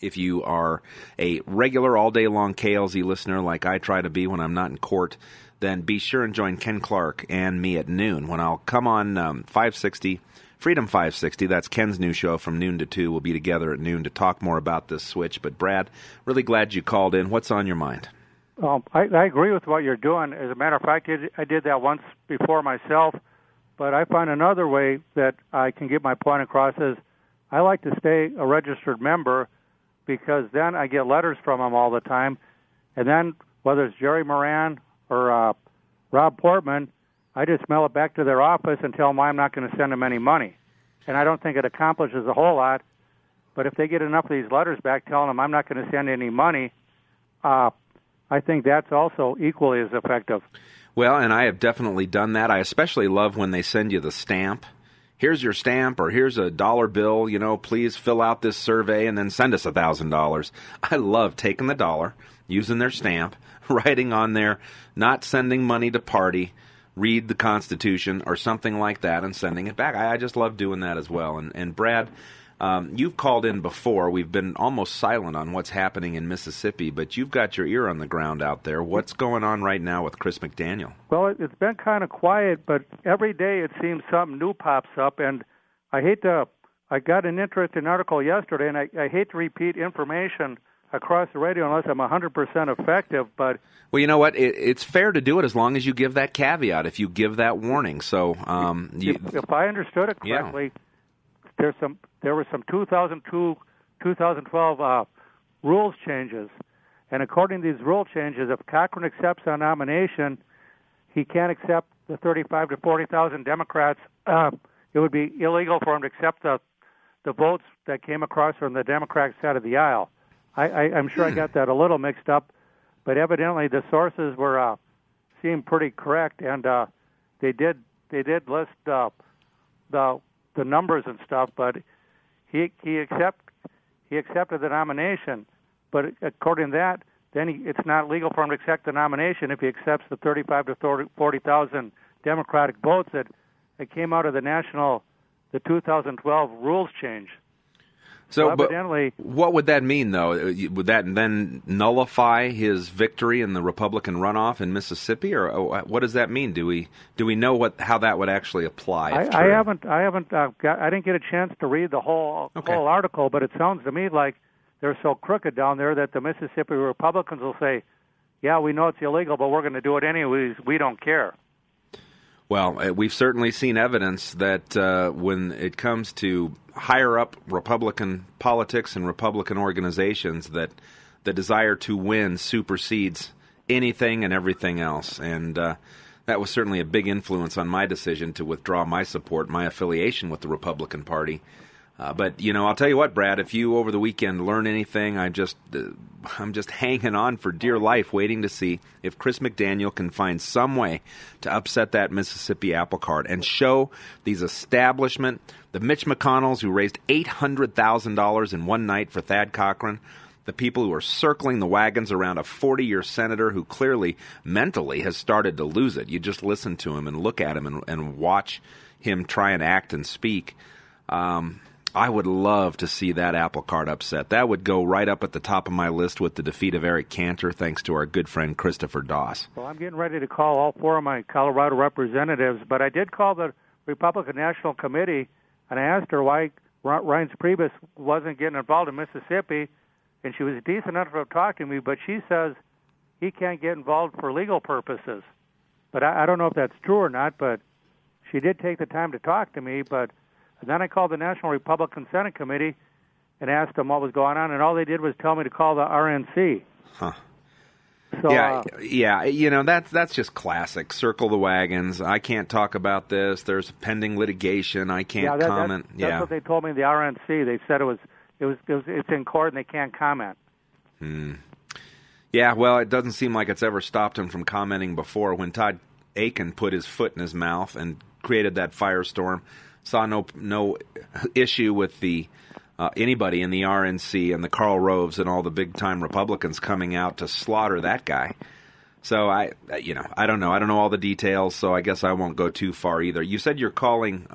If you are a regular all-day-long KLZ listener like I try to be when I'm not in court, then be sure and join Ken Clark and me at noon when I'll come on 560, Freedom 560. That's Ken's new show from noon to 2. We'll be together at noon to talk more about this switch. But, Brad, really glad you called in. What's on your mind? I agree with what you're doing. As a matter of fact, I did that once before myself, but I find another way that I can get my point across is I like to stay a registered member because then I get letters from them all the time. And then whether it's Jerry Moran or Rob Portman, I just mail it back to their office and tell them why I'm not going to send them any money. And I don't think it accomplishes a whole lot, but if they get enough of these letters back telling them I'm not going to send any money, I think that's also equally as effective. Well, and I have definitely done that. I especially love when they send you the stamp. Here's your stamp, or here's a dollar bill. You know, please fill out this survey and then send us $1,000. I love taking the dollar, using their stamp, writing on there, not sending money to party, read the Constitution, or something like that, and sending it back. I just love doing that as well. And Brad, you've called in before. We've been almost silent on what's happening in Mississippi, but you've got your ear on the ground out there. What's going on right now with Chris McDaniel? Well, it's been kind of quiet, but every day it seems something new pops up. And I got an interesting article yesterday, and I hate to repeat information across the radio unless I'm 100% effective, but... Well, you know what? It's fair to do it as long as you give that caveat, if you give that warning. So, if I understood it correctly... Yeah. There were some 2012 rules changes, and according to these rule changes, if Cochran accepts a nomination, he can't accept the 35,000 to 40,000 Democrats. It would be illegal for him to accept the votes that came across from the Democratic side of the aisle. I'm sure I got that a little mixed up, but evidently the sources were seemed pretty correct, and they did list the numbers and stuff, but he accepted the nomination. But according to that, then it's not legal for him to accept the nomination if he accepts the 35,000 to 40,000 Democratic votes that came out of the 2012 rules change. So, well, but what would that mean, though? Would that then nullify his victory in the Republican runoff in Mississippi, or what does that mean? Do we know how that would actually apply? I didn't get a chance to read the whole article, but it sounds to me like they're so crooked down there that the Mississippi Republicans will say, "Yeah, we know it's illegal, but we're going to do it anyways. We don't care." Well, we've certainly seen evidence that when it comes to higher-up Republican politics and Republican organizations, that the desire to win supersedes anything and everything else. And that was certainly a big influence on my decision to withdraw my support, my affiliation with the Republican Party. But, you know, I'll tell you what, Brad, if you over the weekend learn anything, I'm just hanging on for dear life, waiting to see if Chris McDaniel can find some way to upset that Mississippi apple cart and show these establishment, the Mitch McConnells who raised $800,000 in one night for Thad Cochran, the people who are circling the wagons around a 40-year senator who clearly mentally has started to lose it. You just listen to him and look at him and watch him try and act and speak. I would love to see that apple cart upset. That would go right up at the top of my list with the defeat of Eric Cantor, thanks to our good friend Christopher Doss. Well, I'm getting ready to call all four of my Colorado representatives, but I did call the Republican National Committee, and I asked her why Reince Priebus wasn't getting involved in Mississippi, and she was decent enough to talk to me, but she says he can't get involved for legal purposes. But I don't know if that's true or not, but she did take the time to talk to me, but... And then I called the National Republican Senate Committee and asked them what was going on, and all they did was tell me to call the RNC. Huh. So, yeah, you know, that's just classic. Circle the wagons. I can't talk about this. There's pending litigation. I can't comment. That's what they told me. The RNC. They said it's in court and they can't comment. Hmm. Yeah. Well, it doesn't seem like it's ever stopped him from commenting before. When Todd Akin put his foot in his mouth and created that firestorm. Saw no issue with the anybody in the RNC and the Karl Roves and all the big time Republicans coming out to slaughter that guy. So I don't know. I don't know all the details. So I guess I won't go too far either. You said you're calling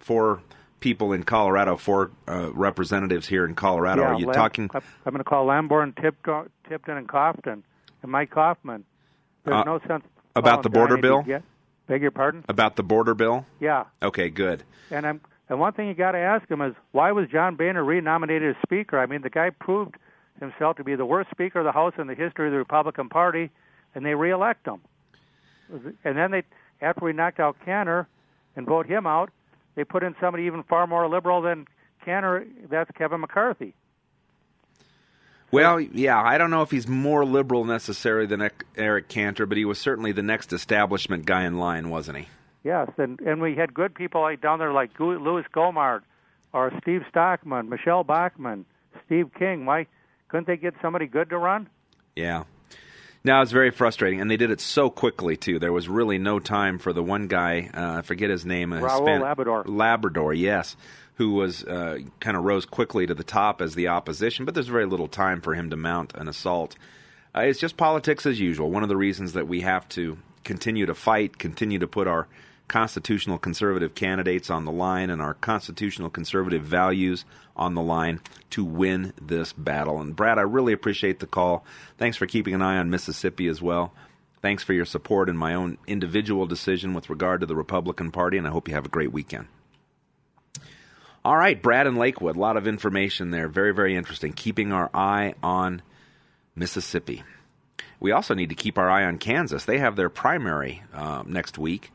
four people in Colorado, four representatives here in Colorado. Yeah, Are you talking? I'm going to call Lamborn, Tipton, and Kaufman, and Mike Kaufman. There's no sense about the border bill. Beg your pardon? About the border bill? Yeah. Okay, good. And one thing you got to ask him is, why was John Boehner renominated as Speaker? I mean, the guy proved himself to be the worst Speaker of the House in the history of the Republican Party, and they reelect him. And then after we knocked out Cantor and voted him out, they put in somebody even far more liberal than Cantor. That's Kevin McCarthy. Well, yeah, I don't know if he's more liberal necessarily than Eric Cantor, but he was certainly the next establishment guy in line, wasn't he? Yes, and we had good people down there like Louis Gohmert or Steve Stockman, Michelle Bachmann, Steve King. Why couldn't they get somebody good to run? Yeah. No, it's very frustrating, and they did it so quickly, too. There was really no time for the one guy, I forget his name. Raul Labrador. Labrador, yes. Who was kind of rose quickly to the top as the opposition, but there's very little time for him to mount an assault. It's just politics as usual. One of the reasons that we have to continue to fight, continue to put our constitutional conservative candidates on the line and our constitutional conservative values on the line to win this battle. And, Brad, I really appreciate the call. Thanks for keeping an eye on Mississippi as well. Thanks for your support in my own individual decision with regard to the Republican Party, and I hope you have a great weekend. All right, Brad in Lakewood, a lot of information there. Very, very interesting. Keeping our eye on Mississippi. We also need to keep our eye on Kansas. They have their primary next week,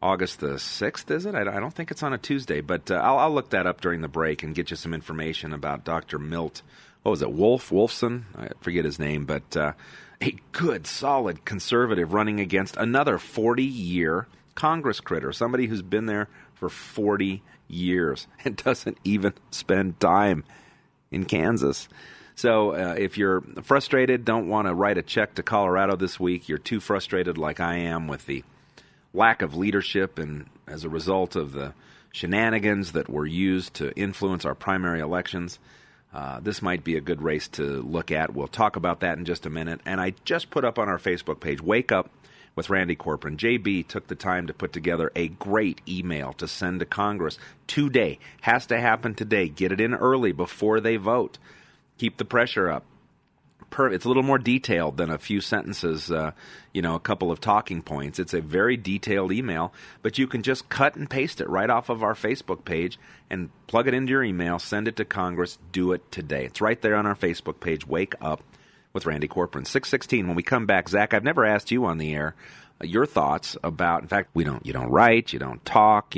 August the 6th, is it? I don't think it's on a Tuesday, but I'll look that up during the break and get you some information about Dr. Milt. What was it, Wolfson? I forget his name, but a good, solid conservative running against another 40-year Congress critter, somebody who's been there for 40 years and doesn't even spend time in Kansas. So if you're frustrated, don't want to write a check to Colorado this week, you're too frustrated like I am with the lack of leadership and as a result of the shenanigans that were used to influence our primary elections, this might be a good race to look at. We'll talk about that in just a minute. And I just put up on our Facebook page, Wake Up with Randy Corporon. JB took the time to put together a great email to send to Congress today. Has to happen today. Get it in early before they vote. Keep the pressure up. It's a little more detailed than a few sentences, a couple of talking points. It's a very detailed email, but you can just cut and paste it right off of our Facebook page and plug it into your email, send it to Congress, do it today. It's right there on our Facebook page, Wake Up with Randy Corporon. 6:16, when we come back, Zach, I've never asked you on the air your thoughts about, in fact, you don't write, you don't talk,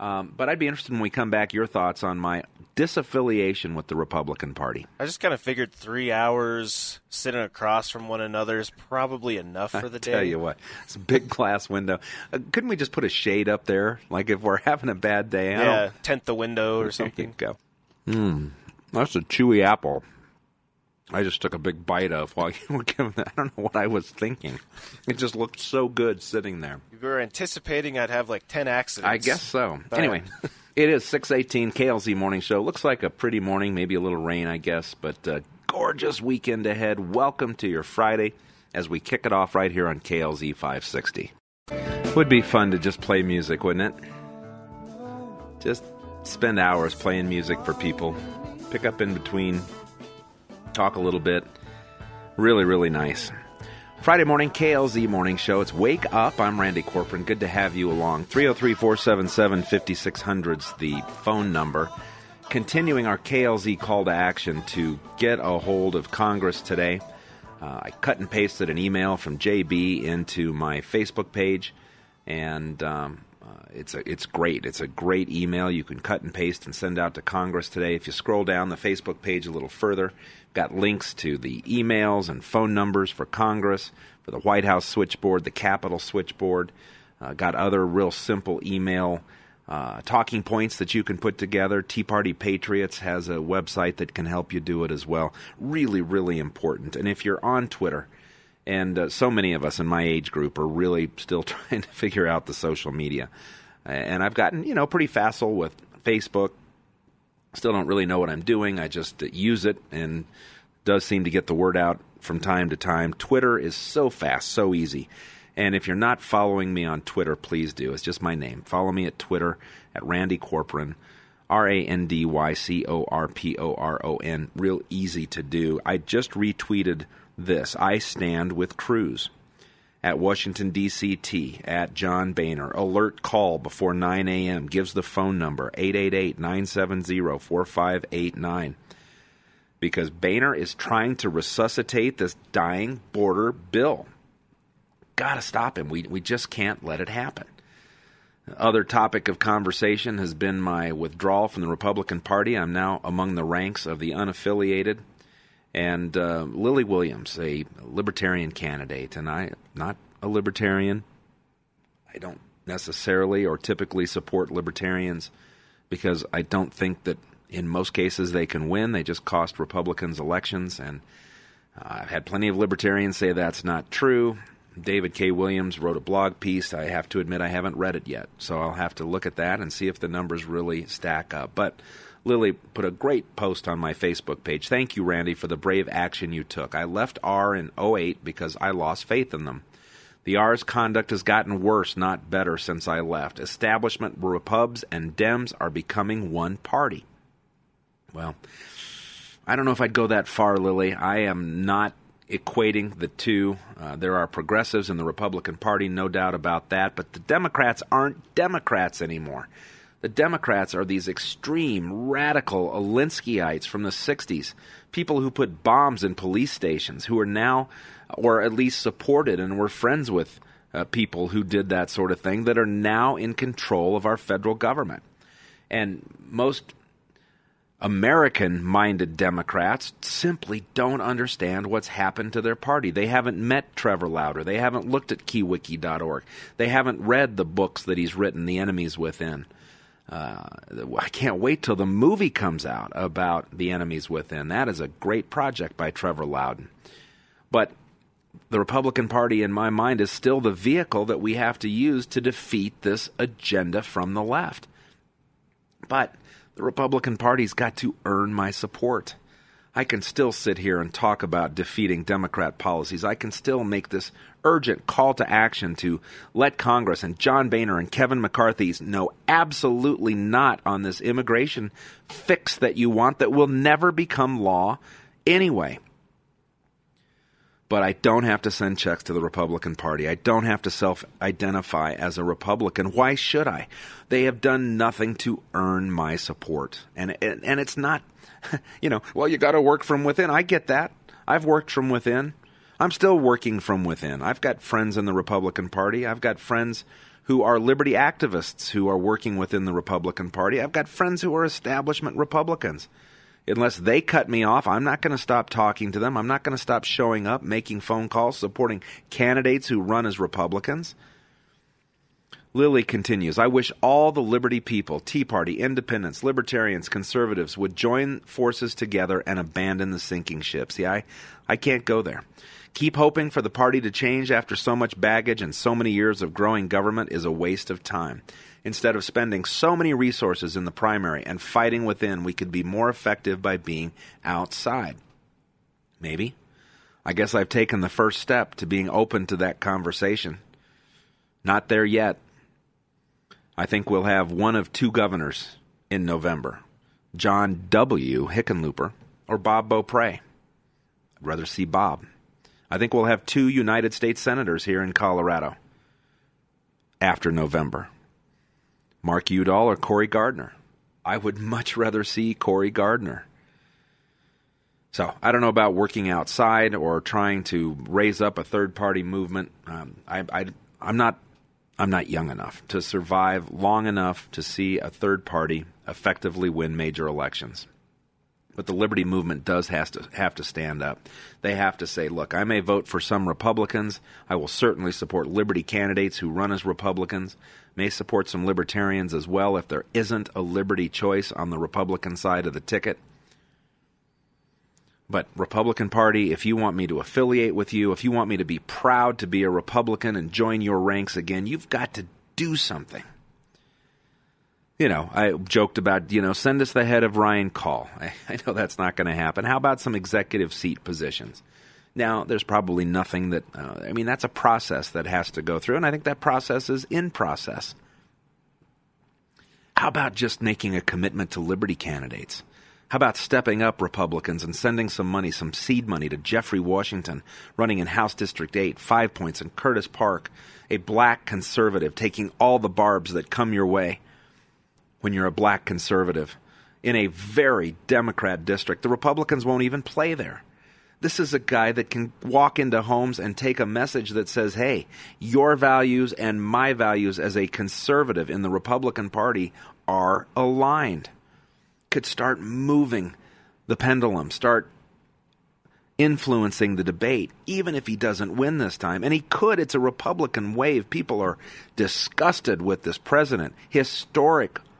but I'd be interested when we come back, your thoughts on my disaffiliation with the Republican Party. I just kind of figured 3 hours sitting across from one another is probably enough for the day. I tell you what, it's a big glass window. Couldn't we just put a shade up there? Like if we're having a bad day. Yeah, tent the window or something. There you go. That's a chewy apple. I just took a big bite of while you were giving that. I don't know what I was thinking. It just looked so good sitting there. You were anticipating I'd have like 10 accidents. I guess so. But anyway, it is 6:18, KLZ Morning Show. Looks like a pretty morning, maybe a little rain, I guess, but gorgeous weekend ahead. Welcome to your Friday as we kick it off right here on KLZ 560. Would be fun to just play music, wouldn't it? Just spend hours playing music for people. Pick up in between. Talk a little bit. Really, really nice. Friday morning, KLZ Morning Show. It's Wake Up. I'm Randy Corporon. Good to have you along. 303-477-5600's the phone number. Continuing our KLZ call to action to get a hold of Congress today. I cut and pasted an email from JB into my Facebook page, and it's great. It's a great email you can cut and paste and send out to Congress today. If you scroll down the Facebook page a little further, got links to the emails and phone numbers for Congress, for the White House switchboard, the Capitol switchboard. Got other real simple email talking points that you can put together. Tea Party Patriots has a website that can help you do it as well. Really, really important. And if you're on Twitter, and so many of us in my age group are really still trying to figure out the social media. And I've gotten, pretty facile with Facebook. Still don't really know what I'm doing. I just use it and does seem to get the word out from time to time. Twitter is so fast, so easy. And if you're not following me on Twitter, please do. It's just my name. Follow me at Twitter at Randy Corporon. RandyCorporon. Real easy to do. I just retweeted this. I stand with Cruz. At Washington, D.C. T. At John Boehner. Alert call before 9 a.m. Gives the phone number 888-970-4589. Because Boehner is trying to resuscitate this dying border bill. Gotta stop him. We just can't let it happen. Other topic of conversation has been my withdrawal from the Republican Party. I'm now among the ranks of the unaffiliated. And Lily Williams, a libertarian candidate, and I'm not a libertarian. I don't necessarily or typically support libertarians because I don't think that in most cases they can win. They just cost Republicans elections, and I've had plenty of libertarians say that's not true. David K. Williams wrote a blog piece. I have to admit I haven't read it yet, so I'll have to look at that and see if the numbers really stack up. But Lily put a great post on my Facebook page. Thank you, Randy, for the brave action you took. I left R in 2008 because I lost faith in them. The R's conduct has gotten worse, not better, since I left. Establishment Repubs and Dems are becoming one party. Well, I don't know if I'd go that far, Lily. I am not equating the two. There are progressives in the Republican Party, no doubt about that, but the Democrats aren't Democrats anymore. The Democrats are these extreme, radical Alinskyites from the 60s, people who put bombs in police stations, who are now, or at least supported and were friends with people who did that sort of thing, that are now in control of our federal government. And most American-minded Democrats simply don't understand what's happened to their party. They haven't met Trevor Louder. They haven't looked at KeyWiki.org. They haven't read the books that he's written, The Enemies Within. I can't wait till the movie comes out about The Enemies Within. That is a great project by Trevor Loudon. But the Republican Party, in my mind, is still the vehicle that we have to use to defeat this agenda from the left. But the Republican Party's got to earn my support. I can still sit here and talk about defeating Democrat policies. I can still make this urgent call to action to let Congress and John Boehner and Kevin McCarthy know absolutely not on this immigration fix that you want that will never become law anyway. But I don't have to send checks to the Republican Party. I don't have to self-identify as a Republican. Why should I? They have done nothing to earn my support. And it's not, you know, well, you got to work from within. I get that. I've worked from within. I'm still working from within. I've got friends in the Republican Party. I've got friends who are liberty activists who are working within the Republican Party. I've got friends who are establishment Republicans. Unless they cut me off, I'm not going to stop talking to them. I'm not going to stop showing up, making phone calls, supporting candidates who run as Republicans. Lily continues, I wish all the liberty people, Tea Party, independents, libertarians, conservatives, would join forces together and abandon the sinking ship. See, I can't go there. Keep hoping for the party to change after so much baggage and so many years of growing government is a waste of time. Instead of spending so many resources in the primary and fighting within, we could be more effective by being outside. Maybe. I guess I've taken the first step to being open to that conversation. Not there yet. I think we'll have one of two governors in November, John W. Hickenlooper or Bob Beaupre. I'd rather see Bob. I think we'll have two United States senators here in Colorado after November. Mark Udall or Cory Gardner. I would much rather see Cory Gardner. So I don't know about working outside or trying to raise up a third-party movement. I'm not young enough to survive long enough to see a third party effectively win major elections. But the liberty movement does have to stand up. They have to say, look, I may vote for some Republicans. I will certainly support liberty candidates who run as Republicans. May support some libertarians as well if there isn't a liberty choice on the Republican side of the ticket. But Republican Party, if you want me to affiliate with you, if you want me to be proud to be a Republican and join your ranks again, you've got to do something. You know, I joked about, you know, send us the head of Ryan Call. I know that's not going to happen. How about some executive seat positions? Now, there's probably nothing that, that's a process that has to go through, and I think that process is in process. How about just making a commitment to liberty candidates? How about stepping up Republicans and sending some money, some seed money to Jeffrey Washington, running in House District 8, 5 points, and Curtis Park, a black conservative taking all the barbs that come your way. When you're a black conservative in a very Democrat district, the Republicans won't even play there. This is a guy that can walk into homes and take a message that says, hey, your values and my values as a conservative in the Republican Party are aligned. Could start moving the pendulum, start influencing the debate, even if he doesn't win this time. And he could. It's a Republican wave. People are disgusted with this president.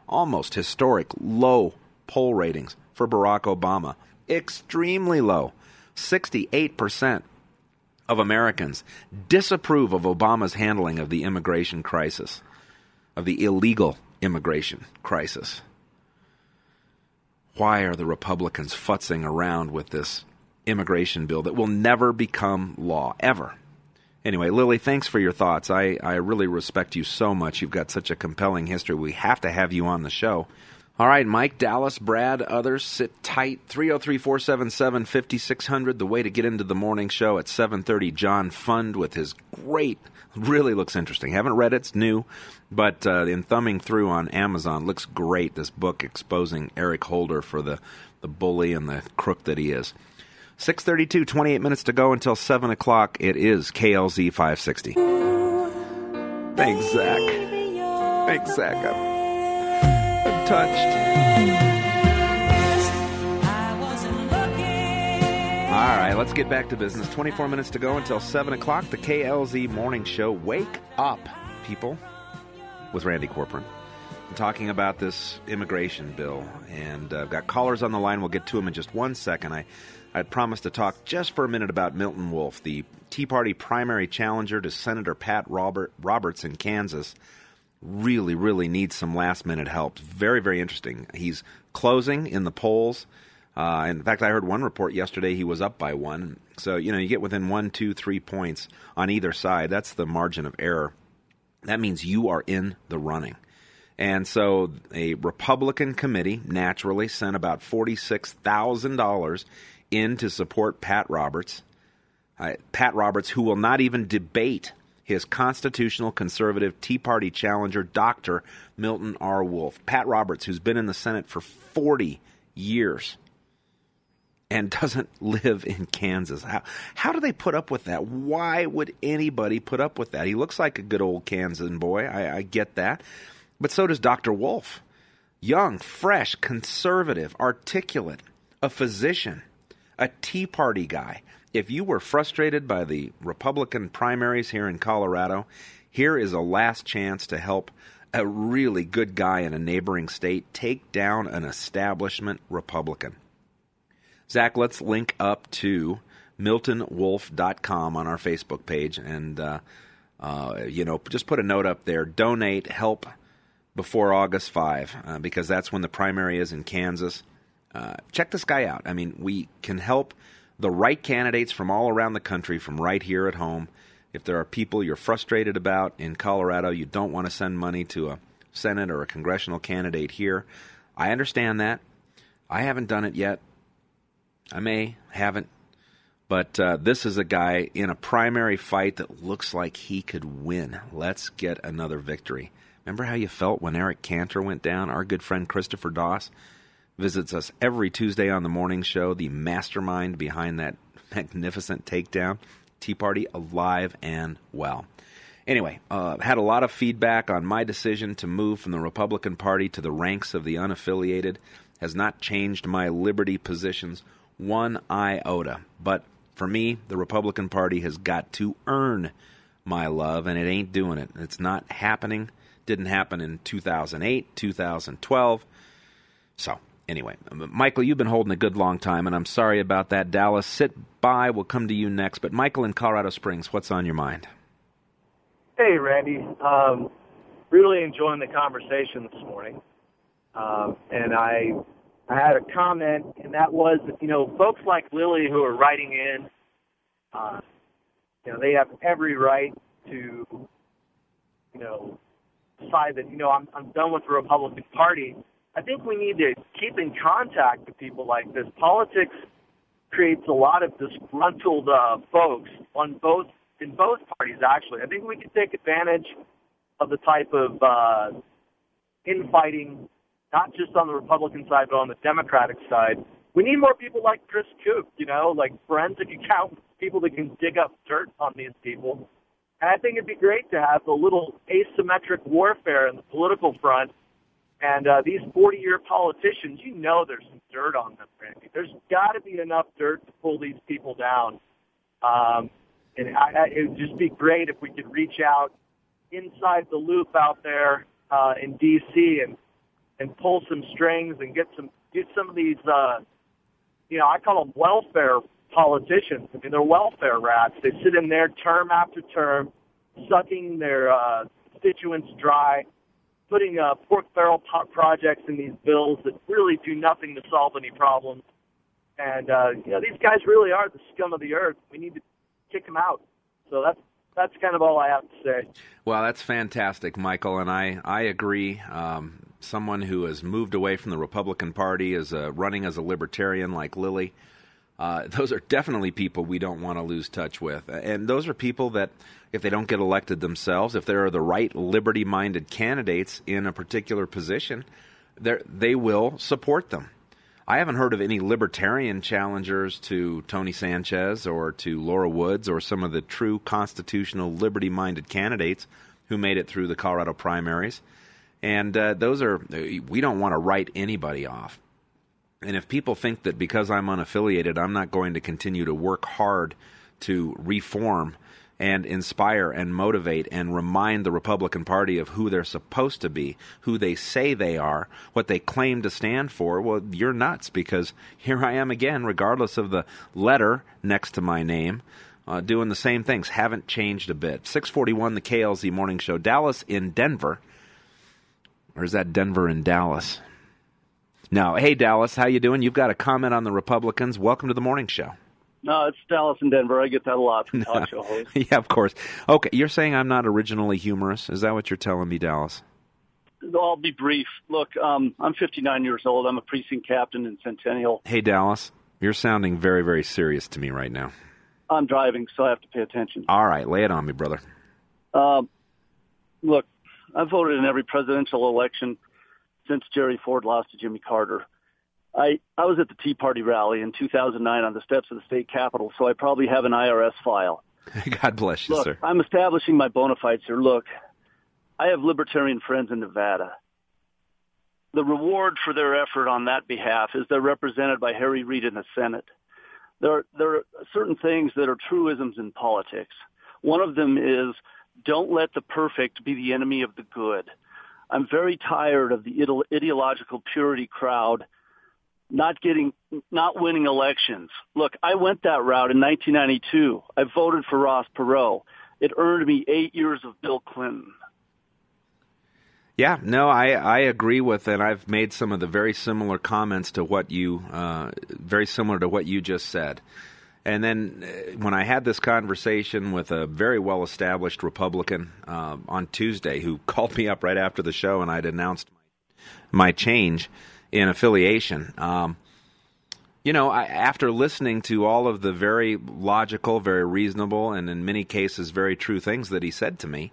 Almost historic low poll ratings for Barack Obama. Extremely low. 68% of Americans disapprove of Obama's handling of the immigration crisis, of the illegal immigration crisis. Why are the Republicans futzing around with this immigration bill that will never become law, ever? Anyway, Lily, thanks for your thoughts. I really respect you so much. You've got such a compelling history. We have to have you on the show. All right, Mike, Dallas, Brad, others, sit tight. 303-477-5600, the way to get into the morning show at 7:30. John Fund with his great, really looks interesting. Haven't read it, it's new, but in thumbing through on Amazon, looks great. This book exposing Eric Holder for the bully and the crook that he is. 6:32, 28 minutes to go until 7 o'clock. It is KLZ 560. Thanks, Zach. Thanks, Zach. I'm touched. All right, let's get back to business. 24 minutes to go until 7 o'clock. The KLZ Morning Show. Wake up, people, with Randy Corporon. I'm talking about this immigration bill, and I've got callers on the line. We'll get to them in just 1 second. I promised to talk just for a minute about Milton Wolf, the Tea Party primary challenger to Senator Pat Roberts in Kansas. Really, really needs some last-minute help. Very, very interesting. He's closing in the polls. In fact, I heard one report yesterday he was up by one. So, you know, you get within 1, 2, 3 points on either side. That's the margin of error. That means you are in the running. And so a Republican committee naturally sent about $46,000 in to support Pat Roberts. Pat Roberts, who will not even debate his constitutional conservative Tea Party challenger, Dr. Milton R. Wolf. Pat Roberts, who's been in the Senate for 40 years and doesn't live in Kansas. How do they put up with that? Why would anybody put up with that? He looks like a good old Kansan boy. I get that. But so does Dr. Wolf. Young, fresh, conservative, articulate, a physician, a Tea Party guy. If you were frustrated by the Republican primaries here in Colorado, here is a last chance to help a really good guy in a neighboring state take down an establishment Republican. Zach, let's link up to miltonwolf.com on our Facebook page and, just put a note up there. Donate, help before August 5, because that's when the primary is in Kansas. Check this guy out. I mean, we can help the right candidates from all around the country from right here at home. If there are people you're frustrated about in Colorado, you don't want to send money to a Senate or a congressional candidate here. I understand that. I haven't done it yet. I may, haven't. But this is a guy in a primary fight that looks like he could win. Let's get another victory. Remember how you felt when Eric Cantor went down? Our good friend Christopher Doss visits us every Tuesday on the morning show, the mastermind behind that magnificent takedown. Tea Party alive and well. Anyway, had a lot of feedback on my decision to move from the Republican Party to the ranks of the unaffiliated. Has not changed my liberty positions one iota. But for me, the Republican Party has got to earn my love, and it ain't doing it. It's not happening. Didn't happen in 2008, 2012. So, anyway, Michael, you've been holding a good long time, and I'm sorry about that. Dallas, sit by. We'll come to you next. But Michael in Colorado Springs, what's on your mind? Hey, Randy. Really enjoying the conversation this morning. And I had a comment, and that was, folks like Lily who are writing in, they have every right to, decide that, I'm done with the Republican Party. I think we need to keep in contact with people like this. Politics creates a lot of disgruntled folks in both parties, actually. I think we can take advantage of the type of infighting, not just on the Republican side, but on the Democratic side. We need more people like Chris Koch, like forensic accountants, people that can dig up dirt on these people. And I think it'd be great to have a little asymmetric warfare in the political front. And these 40-year politicians, there's some dirt on them, Randy. There's got to be enough dirt to pull these people down. And it would just be great if we could reach out inside the loop out there in D.C. and pull some strings and get some of these, I call them welfare politicians. I mean, they're welfare rats. They sit in there term after term, sucking their constituents dry, putting pork barrel projects in these bills that really do nothing to solve any problems. And, these guys really are the scum of the earth. We need to kick them out. So that's kind of all I have to say. Well, that's fantastic, Michael, and I agree. Someone who has moved away from the Republican Party is running as a libertarian like Lily. Those are definitely people we don't want to lose touch with. And those are people that, if they don't get elected themselves, if there are the right liberty-minded candidates in a particular position, they will support them. I haven't heard of any libertarian challengers to Tony Sanchez or to Laura Woods or some of the true constitutional liberty-minded candidates who made it through the Colorado primaries. And we don't want to write anybody off. And if people think that because I'm unaffiliated, I'm not going to continue to work hard to reform and inspire and motivate and remind the Republican Party of who they're supposed to be, who they say they are, what they claim to stand for, well, you're nuts, because here I am again, regardless of the letter next to my name, doing the same things, haven't changed a bit. 641, the KLZ Morning Show. Dallas in Denver. Or is that Denver in Dallas? No. Hey, Dallas, how you doing? You've got a comment on the Republicans. Welcome to the morning show. No, it's Dallas in Denver. I get that a lot from talk show hosts. Yeah, of course. Okay, you're saying I'm not originally humorous. Is that what you're telling me, Dallas? I'll be brief. Look, I'm 59 years old. I'm a precinct captain in Centennial. Hey, Dallas, you're sounding very, very serious to me right now. I'm driving, so I have to pay attention. All right, lay it on me, brother. Look, I've voted in every presidential election since Jerry Ford lost to Jimmy Carter. I was at the Tea Party rally in 2009 on the steps of the state capitol, so I probably have an IRS file. God bless you, sir. I'm establishing my bona fides here. Look, I have libertarian friends in Nevada. The reward for their effort on that behalf is they're represented by Harry Reid in the Senate. There are certain things that are truisms in politics. One of them is don't let the perfect be the enemy of the good. I'm very tired of the ideological purity crowd not winning elections. Look, I went that route in 1992. I voted for Ross Perot. It earned me 8 years of Bill Clinton. Yeah, no, I agree with, and I've made some of the very similar comments to what you, very similar to what you just said. And then when I had this conversation with a very well-established Republican on Tuesday who called me up right after the show and I'd announced my change in affiliation, after listening to all of the very logical, very reasonable, and in many cases very true things that he said to me,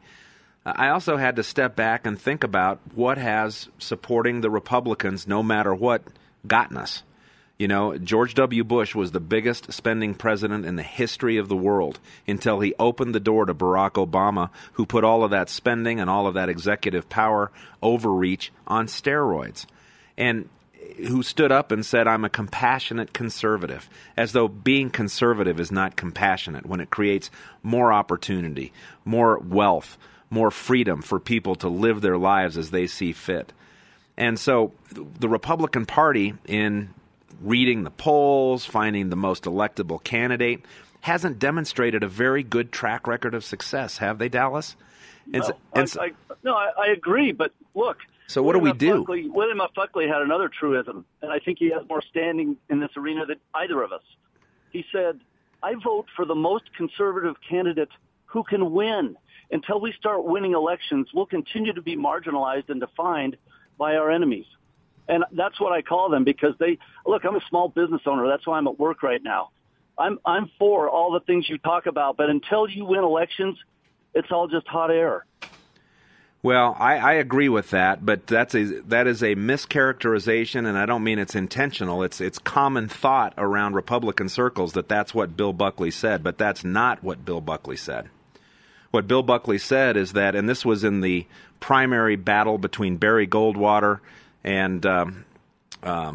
I also had to step back and think about what has supporting the Republicans, no matter what, gotten us. You know, George W. Bush was the biggest spending president in the history of the world until he opened the door to Barack Obama, who put all of that spending and all of that executive power overreach on steroids, and who stood up and said, I'm a compassionate conservative, as though being conservative is not compassionate when it creates more opportunity, more wealth, more freedom for people to live their lives as they see fit. And so the Republican Party, in reading the polls, finding the most electable candidate, hasn't demonstrated a very good track record of success, have they, Dallas? No, I agree, but look. So what do we do? William F. Buckley had another truism, and I think he has more standing in this arena than either of us. He said, I vote for the most conservative candidate who can win. Until we start winning elections, we'll continue to be marginalized and defined by our enemies. And that's what I call them, because look, I'm a small business owner. That's why I'm at work right now. I'm for all the things you talk about, but until you win elections, it's all just hot air. Well, I agree with that, but that is a mischaracterization, and I don't mean it's intentional. It's common thought around Republican circles that that's what Bill Buckley said, but that's not what Bill Buckley said. What Bill Buckley said is that, and this was in the primary battle between Barry Goldwater and not Bill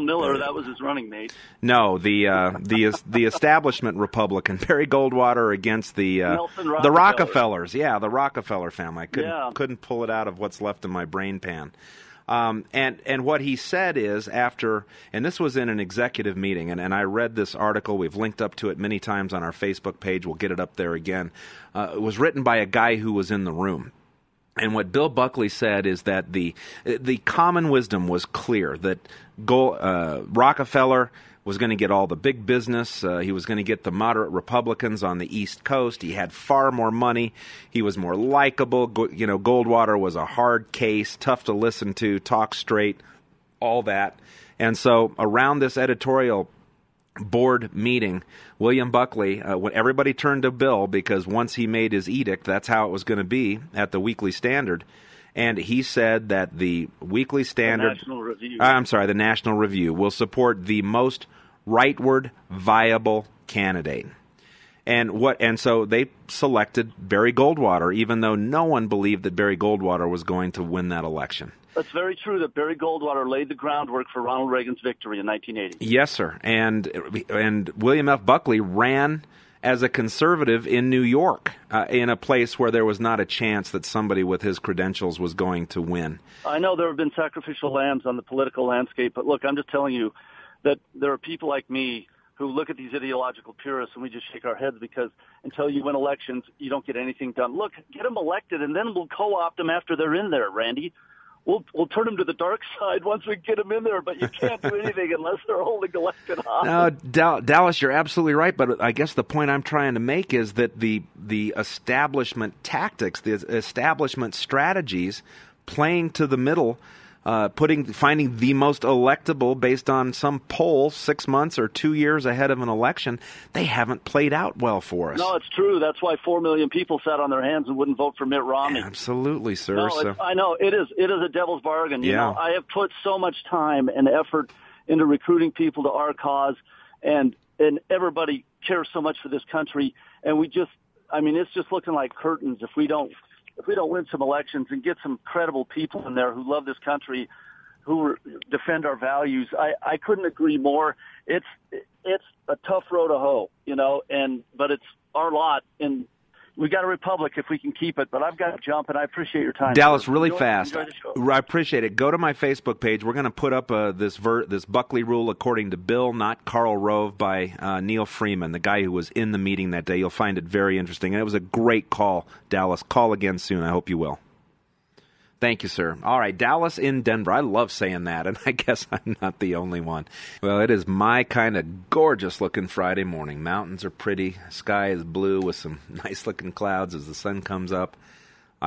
Miller, that was his running mate. No, the establishment Republican, Barry Goldwater against the Rockefellers. Yeah, the Rockefeller family. I couldn't pull it out of what's left of my brain pan. And what he said is after, and this was in an executive meeting, and I read this article. We've linked up to it many times on our Facebook page. We'll get it up there again. It was written by a guy who was in the room. And what Bill Buckley said is that the common wisdom was clear that Rockefeller was going to get all the big business. He was going to get the moderate Republicans on the East Coast. He had far more money. He was more likable. Goldwater was a hard case, tough to listen to, talk straight, all that. And so around this editorial board meeting, William Buckley, when everybody turned to Bill, because once he made his edict, that's how it was going to be at the Weekly Standard. And he said that the Weekly Standard, the National Review, will support the most rightward viable candidate. And so they selected Barry Goldwater, even though no one believed that Barry Goldwater was going to win that election. That's very true that Barry Goldwater laid the groundwork for Ronald Reagan's victory in 1980. Yes, sir. And William F. Buckley ran as a conservative in New York, in a place where there was not a chance that somebody with his credentials was going to win. I know there have been sacrificial lambs on the political landscape, but look, I'm just telling you that there are people like me who look at these ideological purists and we just shake our heads because until you win elections, you don't get anything done. Look, get them elected and then we'll co-opt them after they're in there, Randy. we'll turn them to the dark side once we get them in there, but you can't do anything unless they're holding elected office. No, Dallas, you're absolutely right, but I guess the point I'm trying to make is that the establishment tactics, the establishment strategies, playing to the middle, finding the most electable based on some poll 6 months or 2 years ahead of an election, they haven't played out well for us. No, it's true. That's why 4 million people sat on their hands and wouldn't vote for Mitt Romney. Absolutely, sir. No, I know. It is a devil's bargain. You know, I have put so much time and effort into recruiting people to our cause, and everybody cares so much for this country, and we just, I mean, it's just looking like curtains if we don't. If we don't win some elections and get some credible people in there who love this country, who defend our values, I couldn't agree more. It's a tough road to hoe, you know, but it's our lot, and we got a republic if we can keep it. But I've got to jump, and I appreciate your time. Dallas, really fast. I appreciate it. Go to my Facebook page. We're going to put up this Buckley Rule According to Bill, Not Karl Rove, by Neil Freeman, the guy who was in the meeting that day. You'll find it very interesting. And it was a great call, Dallas. Call again soon. I hope you will. Thank you, sir. All right, Dallas in Denver. I love saying that, and I guess I'm not the only one. Well, it is my kind of gorgeous-looking Friday morning. Mountains are pretty. Sky is blue with some nice-looking clouds as the sun comes up.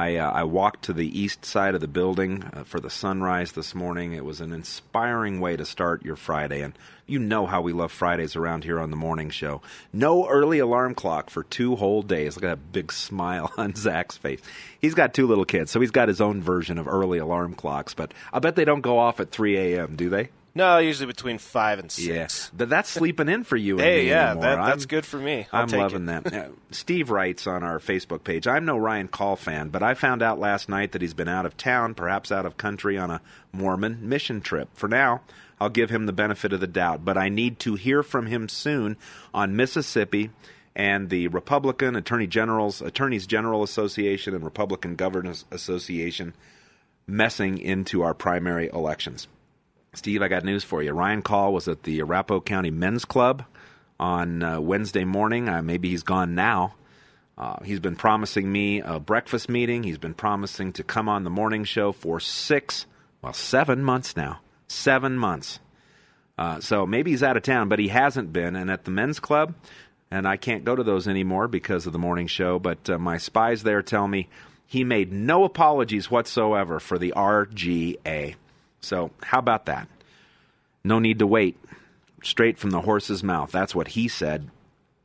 I walked to the east side of the building for the sunrise this morning. It was an inspiring way to start your Friday, and you know how we love Fridays around here on the morning show. No early alarm clock for 2 whole days. Look at that big smile on Zach's face. He's got 2 little kids, so he's got his own version of early alarm clocks, but I bet they don't go off at 3 a.m., do they? No, usually between 5 and 6. Yeah. That's sleeping in for you. Hey, yeah, that's good for me. I'm loving that. Steve writes on our Facebook page, I'm no Ryan Call fan, but I found out last night that he's been out of town, perhaps out of country, on a Mormon mission trip. For now, I'll give him the benefit of the doubt, but I need to hear from him soon on Mississippi and the Republican Attorneys General Association and Republican Governors Association messing into our primary elections. Steve, I got news for you. Ryan Call was at the Arapahoe County Men's Club on Wednesday morning. Maybe he's gone now. He's been promising me a breakfast meeting. He's been promising to come on the morning show for 7 months now. 7 months. So maybe he's out of town, but he hasn't been. And at the Men's Club, and I can't go to those anymore because of the morning show, but my spies there tell me he made no apologies whatsoever for the RGA. So how about that? No need to wait. Straight from the horse's mouth. That's what he said,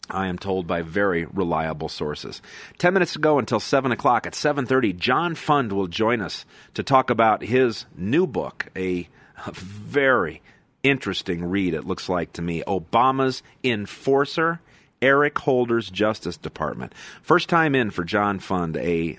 I am told by very reliable sources. 10 minutes to go until 7 o'clock. At 7:30, John Fund will join us to talk about his new book, a very interesting read, it looks like to me, Obama's Enforcer, Eric Holder's Justice Department. First time in for John Fund, a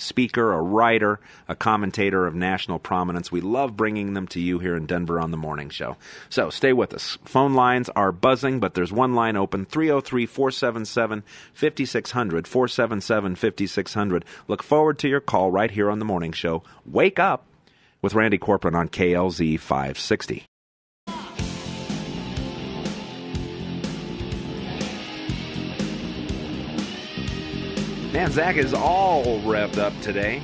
speaker, a writer, a commentator of national prominence. We love bringing them to you here in Denver on the morning show. So stay with us. Phone lines are buzzing, but there's one line open, 303-477-5600, 477-5600. Look forward to your call right here on the morning show. Wake up with Randy Corporon on KLZ 560. Man, Zach is all revved up today.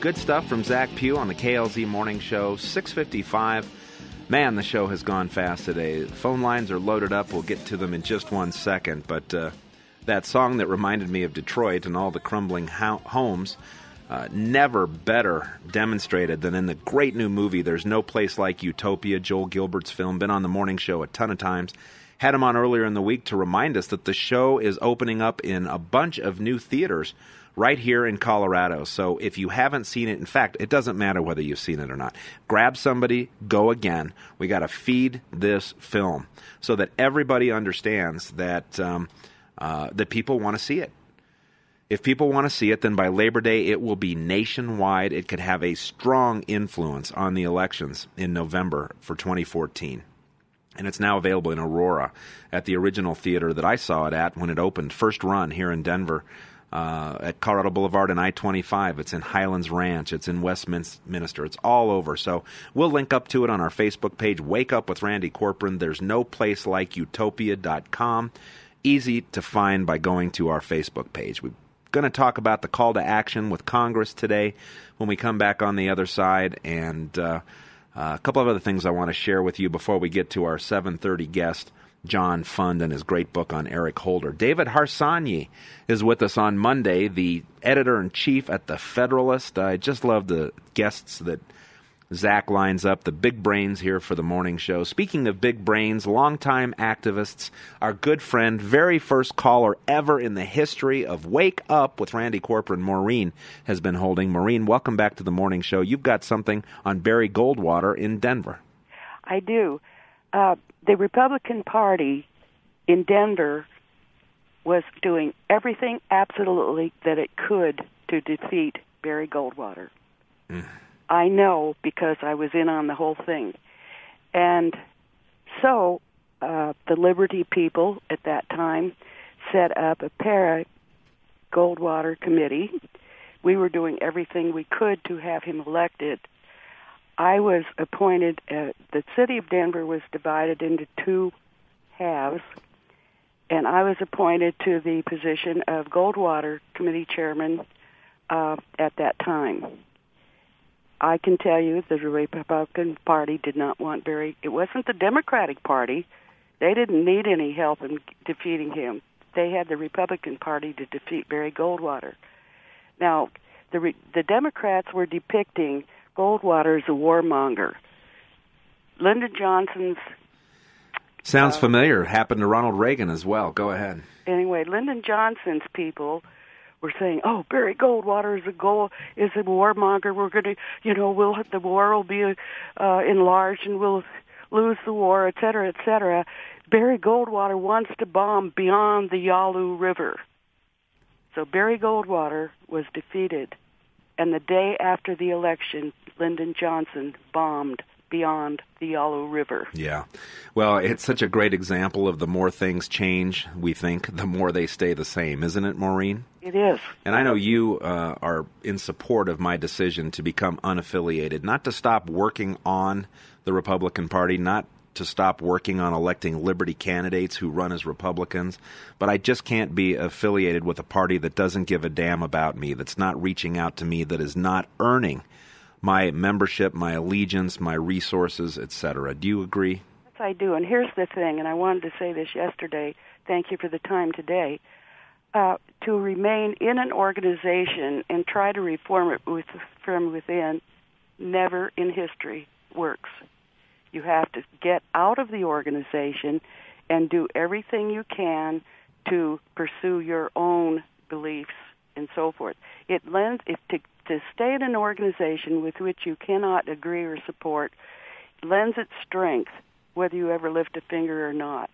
Good stuff from Zach Pugh on the KLZ Morning Show, 6:55. Man, the show has gone fast today. Phone lines are loaded up. We'll get to them in just 1 second. But that song that reminded me of Detroit and all the crumbling homes, never better demonstrated than in the great new movie, There's No Place Like Utopia, Joel Gilbert's film. Been on the morning show a ton of times. Had him on earlier in the week to remind us that the show is opening up in a bunch of new theaters right here in Colorado. So if you haven't seen it, in fact, it doesn't matter whether you've seen it or not. Grab somebody, go again. We got to feed this film so that everybody understands that that people want to see it. If people want to see it, then by Labor Day, it will be nationwide. It could have a strong influence on the elections in November for 2014. And it's now available in Aurora at the original theater that I saw it at when it opened, first run here in Denver at Colorado Boulevard and I-25. It's in Highlands Ranch. It's in Westminster. It's all over. So we'll link up to it on our Facebook page, Wake Up with Randy Corporon. There's no place like utopia.com. Easy to find by going to our Facebook page. We going to talk about the call to action with Congress today when we come back on the other side, and a couple of other things I want to share with you before we get to our 7:30 guest, John Fund, and his great book on Eric Holder. David Harsanyi is with us on Monday, the editor-in-chief at The Federalist. I just love the guests that Zach lines up, the big brains here for the morning show. Speaking of big brains, longtime activists, our good friend, very first caller ever in the history of Wake Up with Randy Corporon, Maureen, has been holding. Maureen, welcome back to the morning show. You've got something on Barry Goldwater in Denver. I do. The Republican Party in Denver was doing everything absolutely that it could to defeat Barry Goldwater. I know, because I was in on the whole thing. And so the Liberty people at that time set up a para-Goldwater committee. We were doing everything we could to have him elected. I was appointed, the city of Denver was divided into two halves, and I was appointed to the position of Goldwater committee chairman at that time. I can tell you that the Republican Party did not want Barry. It wasn't the Democratic Party. They didn't need any help in defeating him. They had the Republican Party to defeat Barry Goldwater. Now, the Democrats were depicting Goldwater as a warmonger. Lyndon Johnson's... Sounds familiar. Happened to Ronald Reagan as well. Go ahead. Anyway, Lyndon Johnson's people... We're saying, oh, Barry Goldwater is a warmonger. We're going to, the war will be enlarged and we'll lose the war, et cetera, et cetera. Barry Goldwater wants to bomb beyond the Yalu River. So Barry Goldwater was defeated. And the day after the election, Lyndon Johnson bombed beyond the Yalu River. Yeah. Well, it's such a great example of the more things change, we think, the more they stay the same, isn't it, Maureen? It is. And I know you are in support of my decision to become unaffiliated, not to stop working on the Republican Party, not to stop working on electing liberty candidates who run as Republicans, but I just can't be affiliated with a party that doesn't give a damn about me, that's not reaching out to me, that is not earning my membership, my allegiance, my resources, etc. Do you agree? Yes, I do. And here's the thing, and I wanted to say this yesterday. Thank you for the time today. To remain in an organization and try to reform it from within never in history works. You have to get out of the organization and do everything you can to pursue your own beliefs and so forth. It lends... To stay in an organization with which you cannot agree or support lends its strength, whether you ever lift a finger or not.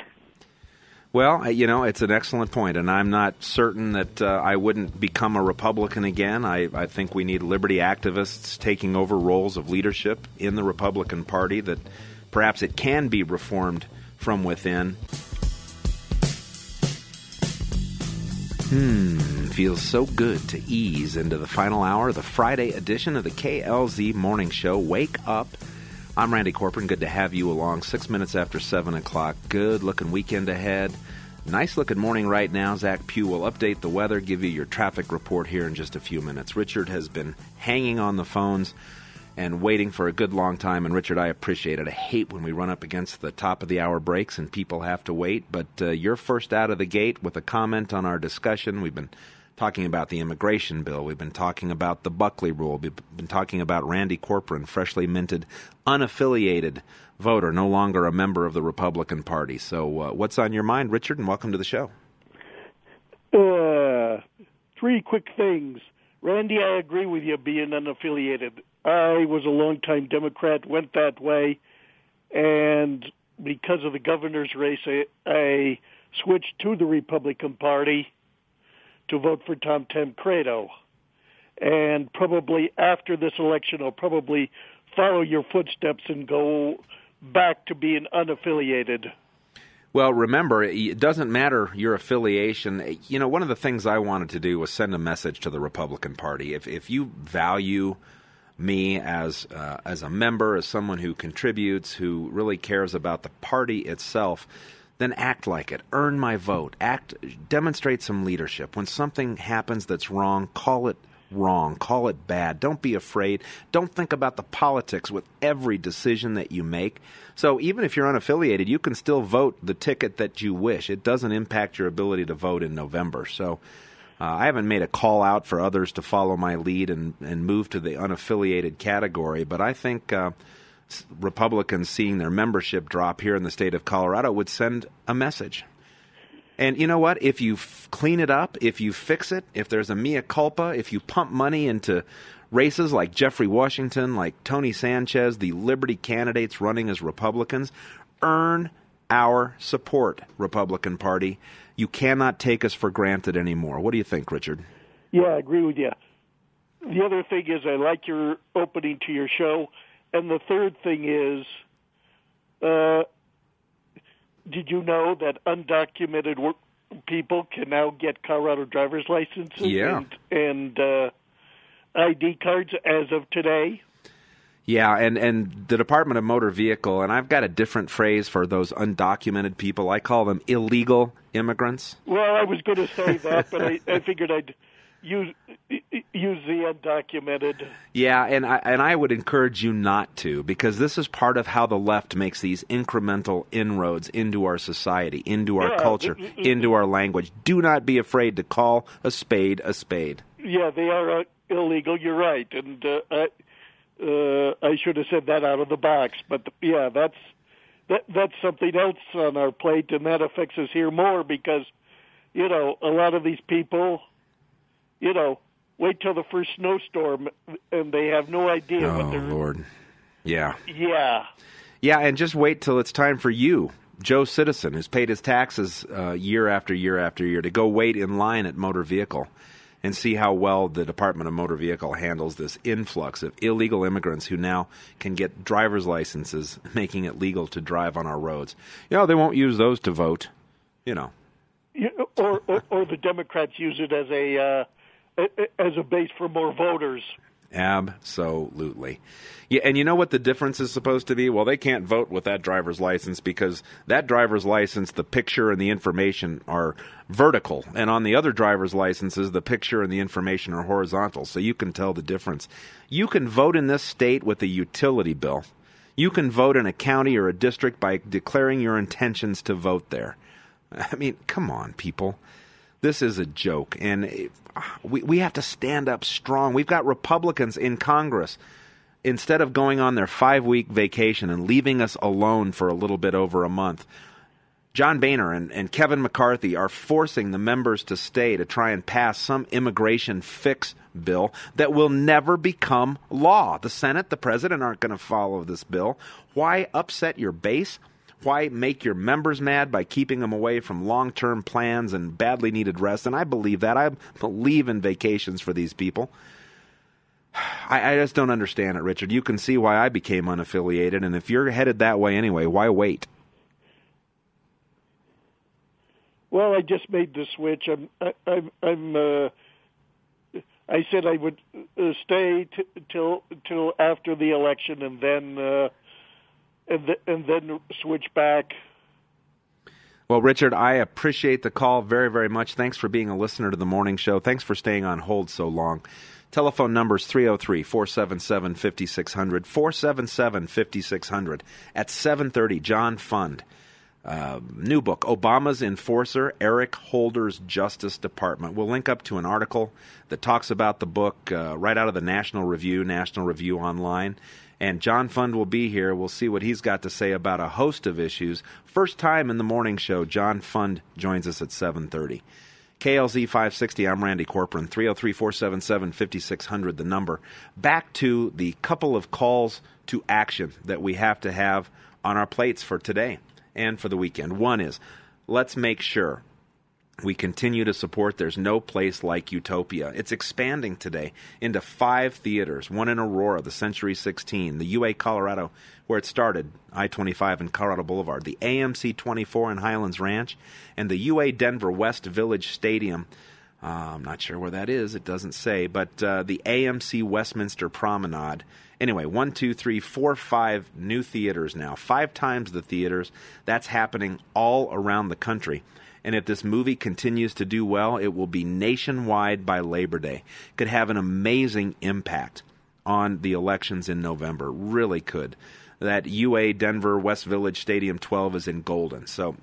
Well, it's an excellent point, and I'm not certain that I wouldn't become a Republican again. I think we need liberty activists taking over roles of leadership in the Republican Party, that perhaps it can be reformed from within. Feels so good to ease into the final hour, the Friday edition of the KLZ Morning Show. Wake up. I'm Randy Corporon. Good to have you along. 6 minutes after 7 o'clock. Good looking weekend ahead. Nice looking morning right now. Zach Pugh will update the weather, give you your traffic report here in just a few minutes. Richard has been hanging on the phones and waiting for a good long time. And Richard, I appreciate it. I hate when we run up against the top of the hour breaks and people have to wait. But you're first out of the gate with a comment on our discussion. We've been talking about the immigration bill. We've been talking about the Buckley rule. We've been talking about Randy Corporon, freshly minted, unaffiliated voter, no longer a member of the Republican Party. So what's on your mind, Richard? And welcome to the show. Three quick things. Randy, I agree with you being unaffiliated. I was a longtime Democrat, went that way, and because of the governor's race, I switched to the Republican Party to vote for Tom Tancredo. And probably after this election, I'll probably follow your footsteps and go back to being unaffiliated. Well, remember, it doesn't matter your affiliation. One of the things I wanted to do was send a message to the Republican Party. If you value me as a member, as someone who contributes, who really cares about the party itself, then act like it. Earn my vote. Demonstrate some leadership. When something happens that's wrong, call it wrong. Call it bad. Don't be afraid. Don't think about the politics with every decision that you make. So even if you're unaffiliated, you can still vote the ticket that you wish. It doesn't impact your ability to vote in November. So I haven't made a call out for others to follow my lead and move to the unaffiliated category, but I think Republicans seeing their membership drop here in the state of Colorado would send a message. And you know what? If you clean it up, if you fix it, if there's a mea culpa, if you pump money into races like Jeffrey Washington, like Tony Sanchez, the Liberty candidates running as Republicans, earn our support, Republican Party. You cannot take us for granted anymore. What do you think, Richard? Yeah, I agree with you. The other thing is I like your opening to your show. And the third thing is, did you know that undocumented people can now get Colorado driver's licenses and ID cards as of today? Yeah, and the Department of Motor Vehicle, and I've got a different phrase for those undocumented people. I call them illegal immigrants. Well, I was going to say that, but I figured I'd use the undocumented. Yeah, and I would encourage you not to, because this is part of how the left makes these incremental inroads into our society, into our culture, into our language. Do not be afraid to call a spade a spade. Yeah, they are illegal. You're right, and I should have said that out of the box, but that's something else on our plate, and that affects us here more because, you know, a lot of these people, you know, wait till the first snowstorm and they have no idea what they're... Oh, Lord. Yeah. Yeah. Yeah, and just wait till it's time for you, Joe Citizen, who's paid his taxes year after year after year, to go wait in line at Motor Vehicle and see how well the Department of Motor Vehicle handles this influx of illegal immigrants who now can get driver's licenses, making it legal to drive on our roads. You know, they won't use those to vote, you know. Or the Democrats use it as a base for more voters. Absolutely. Yeah, and you know what the difference is supposed to be? Well, they can't vote with that driver's license because that driver's license, the picture and the information are vertical. And on the other driver's licenses, the picture and the information are horizontal. So you can tell the difference. You can vote in this state with a utility bill. You can vote in a county or a district by declaring your intentions to vote there. I mean, come on, people. This is a joke, and we have to stand up strong. We've got Republicans in Congress. Instead of going on their 5-week vacation and leaving us alone for a little bit over a month, John Boehner and Kevin McCarthy are forcing the members to stay to try and pass some immigration fix bill that will never become law. The Senate, the president aren't going to follow this bill. Why upset your base? Why make your members mad by keeping them away from long-term plans and badly needed rest? And I believe that. I believe in vacations for these people. I just don't understand it, Richard. You can see why I became unaffiliated, and if you're headed that way anyway, why wait? Well, I just made the switch. I said I would stay till after the election, and then. And then switch back. Well, Richard, I appreciate the call very, very much. Thanks for being a listener to The Morning Show. Thanks for staying on hold so long. Telephone numbers 303-477-5600, 477-5600. At 7:30, John Fund. New book, Obama's Enforcer, Eric Holder's Justice Department. We'll link up to an article that talks about the book right out of the National Review Online. And John Fund will be here. We'll see what he's got to say about a host of issues. First time in the morning show, John Fund joins us at 7:30. KLZ 560, I'm Randy Corporon, 303-477-5600, the number. Back to the couple of calls to action that we have to have on our plates for today and for the weekend. One is, let's make sure we continue to support There's No Place Like Utopia. It's expanding today into 5 theaters, one in Aurora, the Century 16, the UA Colorado, where it started, I-25 and Colorado Boulevard, the AMC 24 in Highlands Ranch, and the UA Denver West Village Stadium. I'm not sure where that is. It doesn't say, but the AMC Westminster Promenade Anyway, 1, 2, 3, 4, 5 new theaters now, 5 times the theaters. That's happening all around the country. And if this movie continues to do well, it will be nationwide by Labor Day. Could have an amazing impact on the elections in November. Really could. That UA Denver West Village Stadium 12 is in Golden. So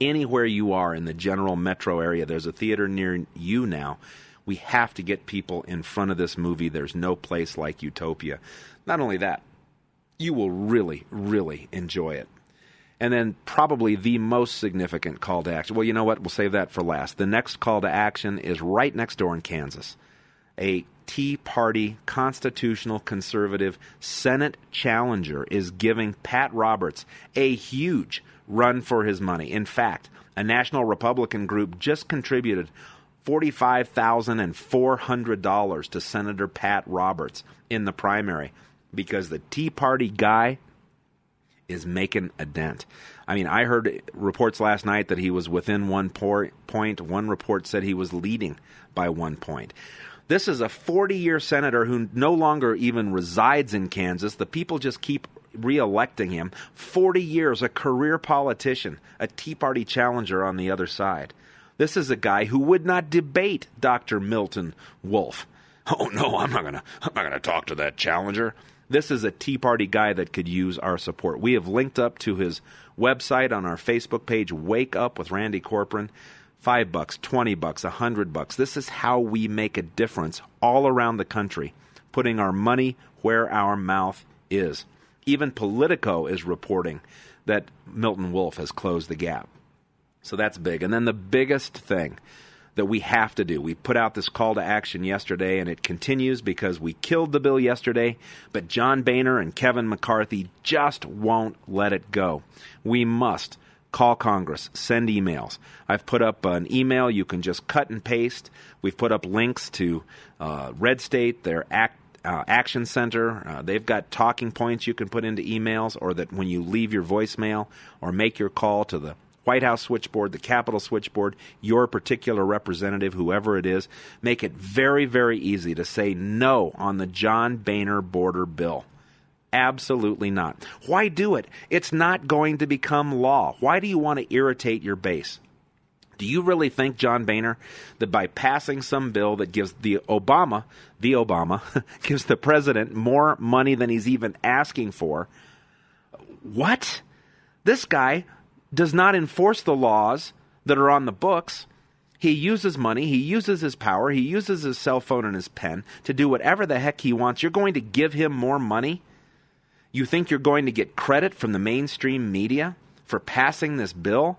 anywhere you are in the general metro area, there's a theater near you now. We have to get people in front of this movie. There's no place like Utopia. Not only that, you will really, really enjoy it. And then probably the most significant call to action. Well, you know what? We'll save that for last. The next call to action is right next door in Kansas. A Tea Party constitutional conservative Senate challenger is giving Pat Roberts a huge run for his money. In fact, a national Republican group just contributed $45,400 to Senator Pat Roberts in the primary because the Tea Party guy is making a dent. I mean, I heard reports last night that he was within 1 point. One report said he was leading by 1 point. This is a 40-year senator who no longer even resides in Kansas. The people just keep re-electing him. 40 years, a career politician, a Tea Party challenger on the other side. This is a guy who would not debate Dr. Milton Wolf. Oh, no, I'm not gonna talk to that challenger. This is a Tea Party guy that could use our support. We have linked up to his website on our Facebook page, Wake Up with Randy Corporon. $5, $20, $100. This is how we make a difference all around the country, putting our money where our mouth is. Even Politico is reporting that Milton Wolf has closed the gap. So that's big. And then the biggest thing that we have to do, we put out this call to action yesterday, and it continues because we killed the bill yesterday, but John Boehner and Kevin McCarthy just won't let it go. We must call Congress, send emails. I've put up an email you can just cut and paste. We've put up links to Red State, their Action Center. They've got talking points you can put into emails, or that when you leave your voicemail or make your call to the White House switchboard, the Capitol switchboard, your particular representative, whoever it is, make it very, very easy to say no on the John Boehner border bill. Absolutely not. Why do it? It's not going to become law. Why do you want to irritate your base? Do you really think, John Boehner, that by passing some bill that gives the Obama gives the president more money than he's even asking for? What? This guy does not enforce the laws that are on the books. He uses money, he uses his power, he uses his cell phone and his pen to do whatever the heck he wants. You're going to give him more money? You think you're going to get credit from the mainstream media for passing this bill?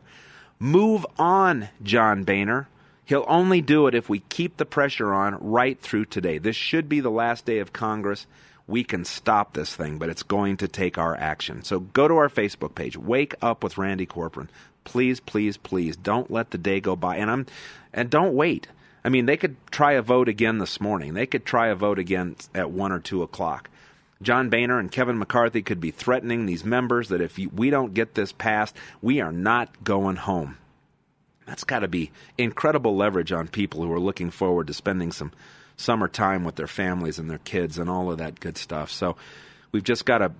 Move on, John Boehner. He'll only do it if we keep the pressure on right through today. This should be the last day of Congress. We can stop this thing, but it's going to take our action. So go to our Facebook page, Wake Up with Randy Corporon. Please, please, please don't let the day go by. And don't wait. I mean, they could try a vote again this morning. They could try a vote again at 1 or 2 o'clock. John Boehner and Kevin McCarthy could be threatening these members that if we don't get this passed, we are not going home. That's got to be incredible leverage on people who are looking forward to spending some summer time with their families and their kids and all of that good stuff. So we've just got to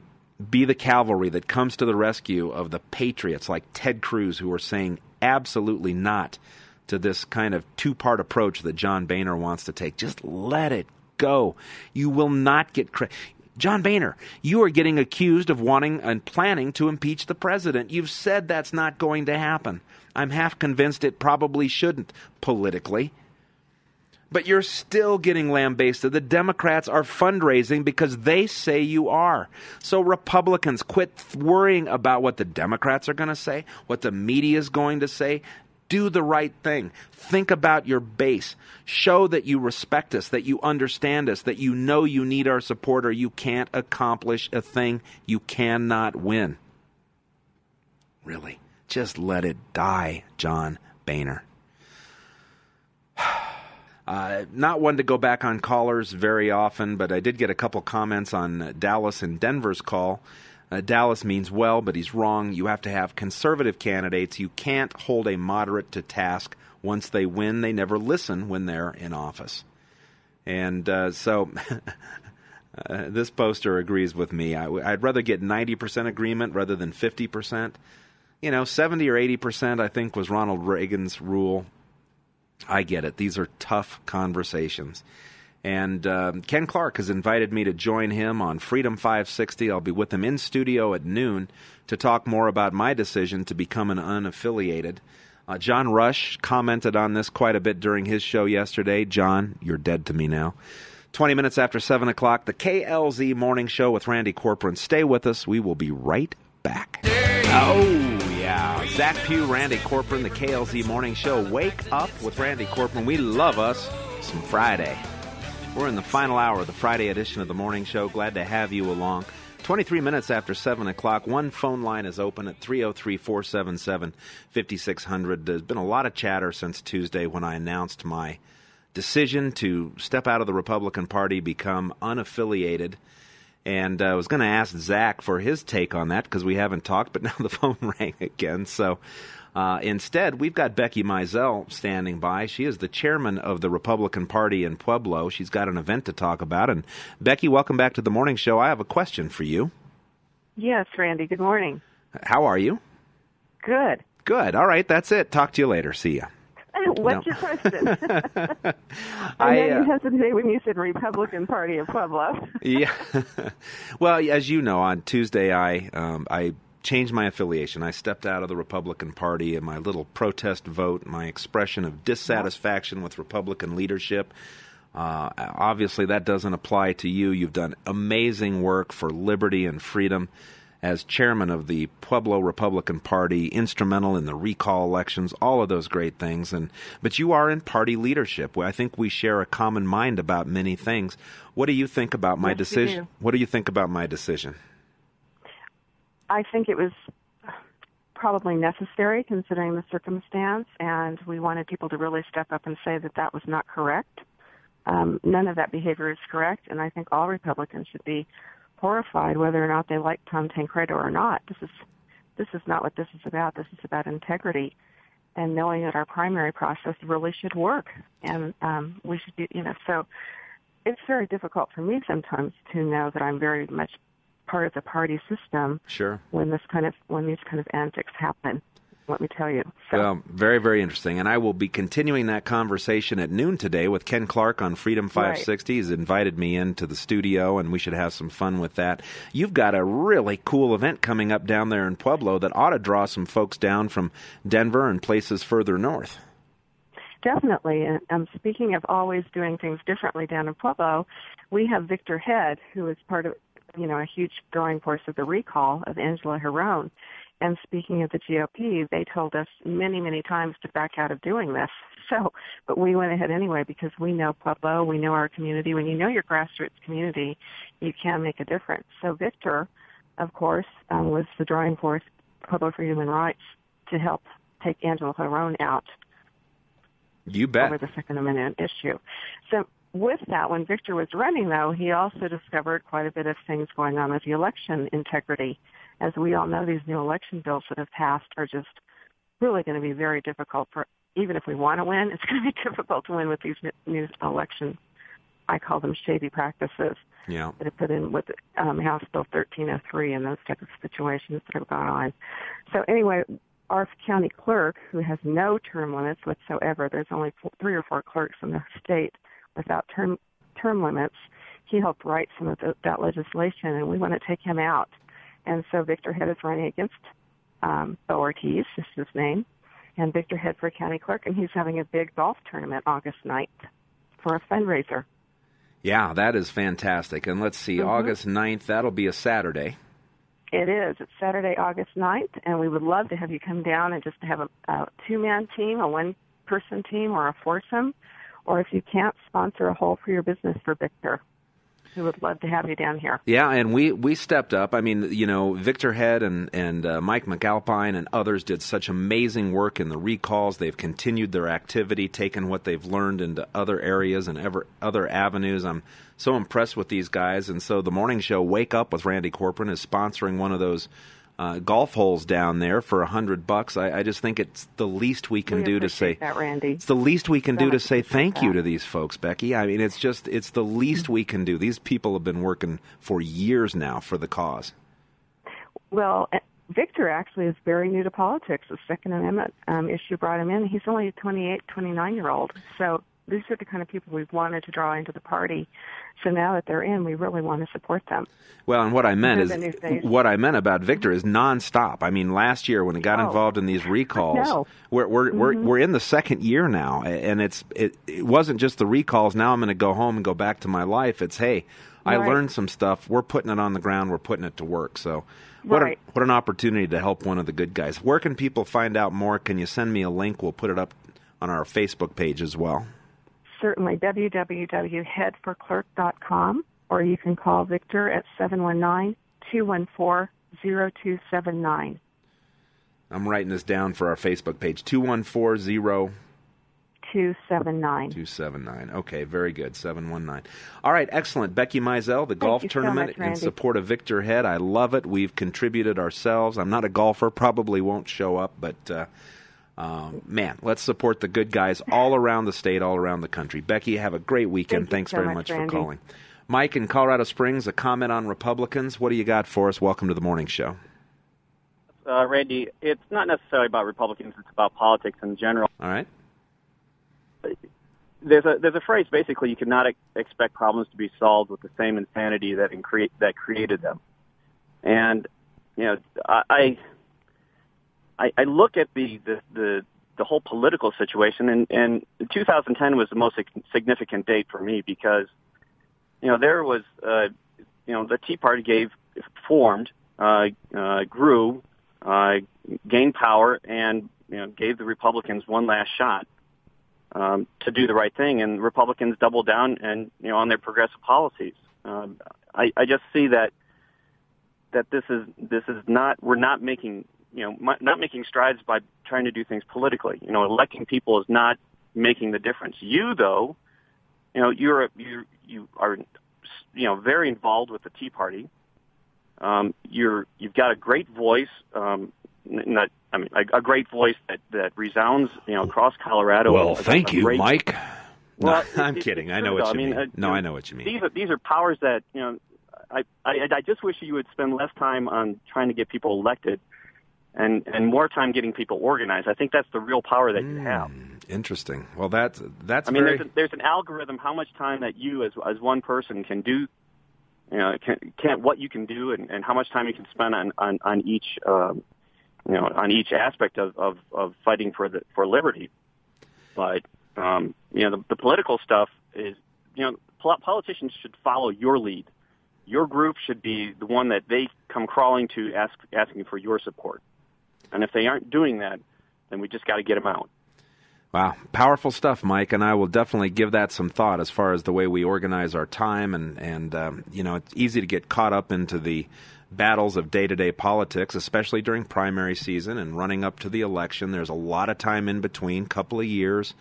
be the cavalry that comes to the rescue of the patriots like Ted Cruz, who are saying absolutely not to this kind of two-part approach that John Boehner wants to take. Just let it go. You will not get credit. John Boehner, you are getting accused of wanting and planning to impeach the president. You've said that's not going to happen. I'm half convinced it probably shouldn't politically. But you're still getting lambasted. The Democrats are fundraising because they say you are. So Republicans, quit worrying about what the Democrats are going to say, what the media is going to say. Do the right thing. Think about your base. Show that you respect us, that you understand us, that you know you need our support or you can't accomplish a thing. You cannot win. Really, just let it die, John Boehner. Not one to go back on callers very often, but I did get a couple comments on Dallas and Denver's call. Dallas means well, but he's wrong. You have to have conservative candidates. You can't hold a moderate to task. Once they win, they never listen when they're in office. And so This poster agrees with me. I'd rather get 90% agreement rather than 50%. You know, 70 or 80%, I think, was Ronald Reagan's rule. I get it. These are tough conversations. And Ken Clark has invited me to join him on Freedom 560. I'll be with him in studio at noon to talk more about my decision to become an unaffiliated. John Rush commented on this quite a bit during his show yesterday. John, you're dead to me now. 20 minutes after 7 o'clock, the KLZ Morning Show with Randy Corporon. Stay with us. We will be right back. Oh, yeah. Zach Pugh, Randy Corporon, the KLZ Morning Show. Wake up with Randy Corporon. We love us some Friday. We're in the final hour of the Friday edition of the Morning Show. Glad to have you along. 23 minutes after 7 o'clock, one phone line is open at 303-477-5600. There's been a lot of chatter since Tuesday when I announced my decision to step out of the Republican Party, become unaffiliated. And I was going to ask Zach for his take on that because we haven't talked, but now the phone rang again. So instead, we've got Becky Mizell standing by. She is the chairman of the Republican Party in Pueblo. She's got an event to talk about. And Becky, welcome back to the Morning Show. I have a question for you. Yes, Randy. Good morning. How are you? Good. Good. All right. That's it. Talk to you later. See ya. What's your question? I know you hesitated when you said Republican Party of Pueblo. Yeah. Well, as you know, on Tuesday I changed my affiliation. I stepped out of the Republican Party in my little protest vote, my expression of dissatisfaction with Republican leadership. Obviously, that doesn't apply to you. You've done amazing work for liberty and freedom. As chairman of the Pueblo Republican Party, instrumental in the recall elections, all of those great things. But you are in party leadership. I think we share a common mind about many things. What do you think about my decision? What do you think about my decision? I think it was probably necessary considering the circumstance, and we wanted people to really step up and say that that was not correct. None of that behavior is correct, and I think all Republicans should be horrified whether or not they like Tom Tancredo or not. This is not what this is about. This is about integrity and knowing that our primary process really should work. And we should do, so it's very difficult for me sometimes to know that I'm very much part of the party system. Sure. When these kind of antics happen. Let me tell you. Well, very, very interesting. And I will be continuing that conversation at noon today with Ken Clark on Freedom 560. Right. He's invited me into the studio, and we should have some fun with that. You've got a really cool event coming up down there in Pueblo that ought to draw some folks down from Denver and places further north. Definitely. And speaking of always doing things differently down in Pueblo, we have Victor Head, who is part of, a huge growing force of the recall of Angela Herron. And speaking of the GOP, they told us many, many times to back out of doing this. But we went ahead anyway because we know Pueblo, we know our community. When you know your grassroots community, you can make a difference. So Victor, of course, was the drawing force, Pueblo for Human Rights, to help take Angela Herron out. You bet. Over the Second Amendment issue. So with that, when Victor was running, though, he also discovered quite a bit of things going on with the election integrity. As we all know, these new election bills that have passed are just really going to be very difficult for, even if we want to win, it's going to be difficult to win with these new election, I call them shady practices, that have put in with House Bill 1303 and those type of situations that have gone on. So anyway, our county clerk, who has no term limits whatsoever, there's only three or four clerks in the state without term limits, he helped write some of that legislation, and we want to take him out. And so Victor Head is running against Bill Ortiz, is his name, and Victor Head for county clerk, and he's having a big golf tournament August 9th for a fundraiser. Yeah, that is fantastic. And let's see, August 9th, that'll be a Saturday. It is. It's Saturday, August 9th, and we would love to have you come down and just have a two-man team, a one-person team, or a foursome, or if you can't, sponsor a hole for your business for Victor. We would love to have you down here. Yeah, and we stepped up. I mean, Victor Head and Mike McAlpine and others did such amazing work in the recalls. They've continued their activity, taken what they've learned into other areas and other avenues. I'm so impressed with these guys. And so the Morning Show Wake Up with Randy Corporon is sponsoring one of those golf holes down there for $100. I just think it's the least we can do to say that, Randy. It's the least we can do to say thank you to these folks, Becky. I mean, it's just, it's the least we can do. These people have been working for years now for the cause. Well, Victor actually is very new to politics. The Second Amendment issue brought him in. He's only a 28, 29-year-old. So these are the kind of people we've wanted to draw into the party. So now that they're in, we really want to support them. Well, and what I meant is what I meant about Victor is nonstop. I mean, last year when it got involved in these recalls, we're in the second year now, and it wasn't just the recalls. Now I'm going to go home and go back to my life. It's hey, I learned some stuff. We're putting it on the ground. We're putting it to work. So what an opportunity to help one of the good guys. Where can people find out more? Can you send me a link? We'll put it up on our Facebook page as well. Certainly, www.headforclerk.com, or you can call Victor at 719-214-0279. I'm writing this down for our Facebook page, 214-0279. 279. Okay, very good, 719. All right, excellent. Becky Mizell, the golf tournament in support of Victor Head. I love it. We've contributed ourselves. I'm not a golfer, probably won't show up, but... man, let's support the good guys all around the state, all around the country. Becky, have a great weekend. Thanks very much for calling. Mike in Colorado Springs, a comment on Republicans. What do you got for us? Welcome to the morning show. Randy, it's not necessarily about Republicans. It's about politics in general. All right. There's a phrase, basically, you cannot expect problems to be solved with the same insanity that created them. And, you know, I look at the whole political situation, and 2010 was the most significant date for me because, you know, there was, you know, the Tea Party grew, gained power, and, you know, gave the Republicans one last shot to do the right thing, and Republicans doubled down and, you know, on their progressive policies. I just see that this is not, we're not making. You know, not making strides by trying to do things politically. You know, electing people is not making the difference. You, though, you know, you are, you know, very involved with the Tea Party. You've got a great voice. A great voice that resounds, you know, across Colorado. Well, thank you, Mike. Well, no, I'm kidding. I know what you mean. No, I know what you mean. These are powers that, you know, I just wish you would spend less time on trying to get people elected. And more time getting people organized. I think that's the real power that you have. Interesting. Well, that's. I mean, there's an algorithm how much time that you as one person can do, you know, can what you can do, and how much time you can spend on each, you know, on each aspect of fighting for liberty. But you know, the political stuff is, you know, politicians should follow your lead. Your group should be the one that they come crawling to asking for your support. And if they aren't doing that, then we just got to get them out. Wow. Powerful stuff, Mike. And I will definitely give that some thought as far as the way we organize our time. And you know, it's easy to get caught up into the battles of day-to-day politics, especially during primary season and running up to the election. There's a lot of time in between, couple of years,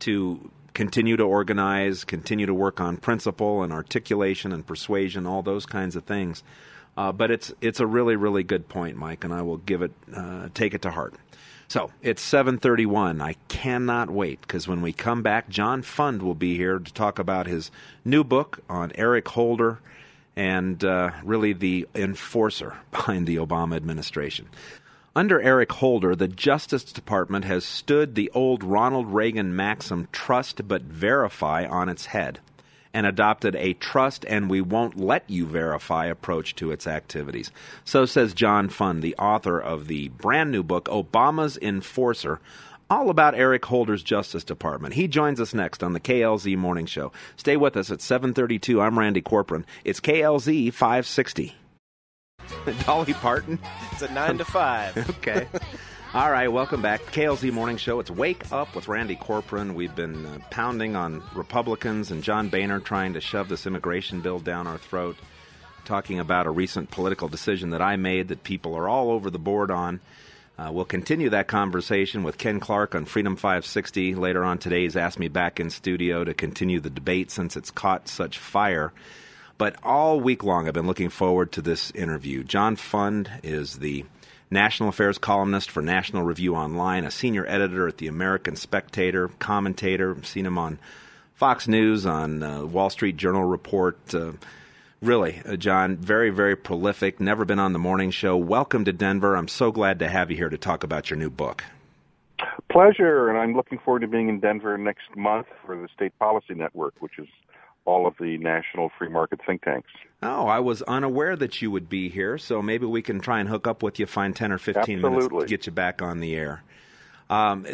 to continue to organize, continue to work on principle and articulation and persuasion, all those kinds of things. But it's a really, really good point, Mike, and I will take it to heart. So it's 7:31. I cannot wait, because when we come back, John Fund will be here to talk about his new book on Eric Holder and really the enforcer behind the Obama administration. Under Eric Holder, the Justice Department has stood the old Ronald Reagan maxim, trust but verify, on its head, and adopted a trust and we won't let you verify approach to its activities. So says John Fund, the author of the brand new book, Obama's Enforcer, all about Eric Holder's Justice Department. He joins us next on the KLZ Morning Show. Stay with us at 7:32. I'm Randy Corporon. It's KLZ 560. Dolly Parton? It's a 9 to 5. Okay. All right, welcome back. KLZ Morning Show. It's Wake Up with Randy Corporon. We've been pounding on Republicans and John Boehner trying to shove this immigration bill down our throat, talking about a recent political decision that I made that people are all over the board on. We'll continue that conversation with Ken Clark on Freedom 560 later on today. He's asked me back in studio to continue the debate since it's caught such fire. But all week long, I've been looking forward to this interview. John Fund is the national affairs columnist for National Review Online, a senior editor at the American Spectator, commentator. I've seen him on Fox News, on Wall Street Journal Report. Really, John, very, very prolific, never been on the morning show. Welcome to Denver. I'm so glad to have you here to talk about your new book. Pleasure, and I'm looking forward to being in Denver next month for the State Policy Network, which is all of the national free market think tanks. Oh, I was unaware that you would be here, so maybe we can try and hook up with you, find 10 or 15 minutes to get you back on the air.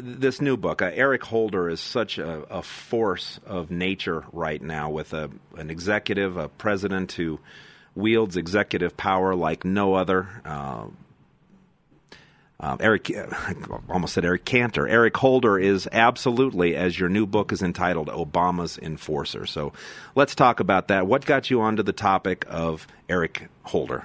This new book, Eric Holder is such a force of nature right now with an executive, a president who wields executive power like no other. I almost said Eric Cantor. Eric Holder is absolutely, as your new book is entitled, Obama's Enforcer. So let's talk about that. What got you onto the topic of Eric Holder?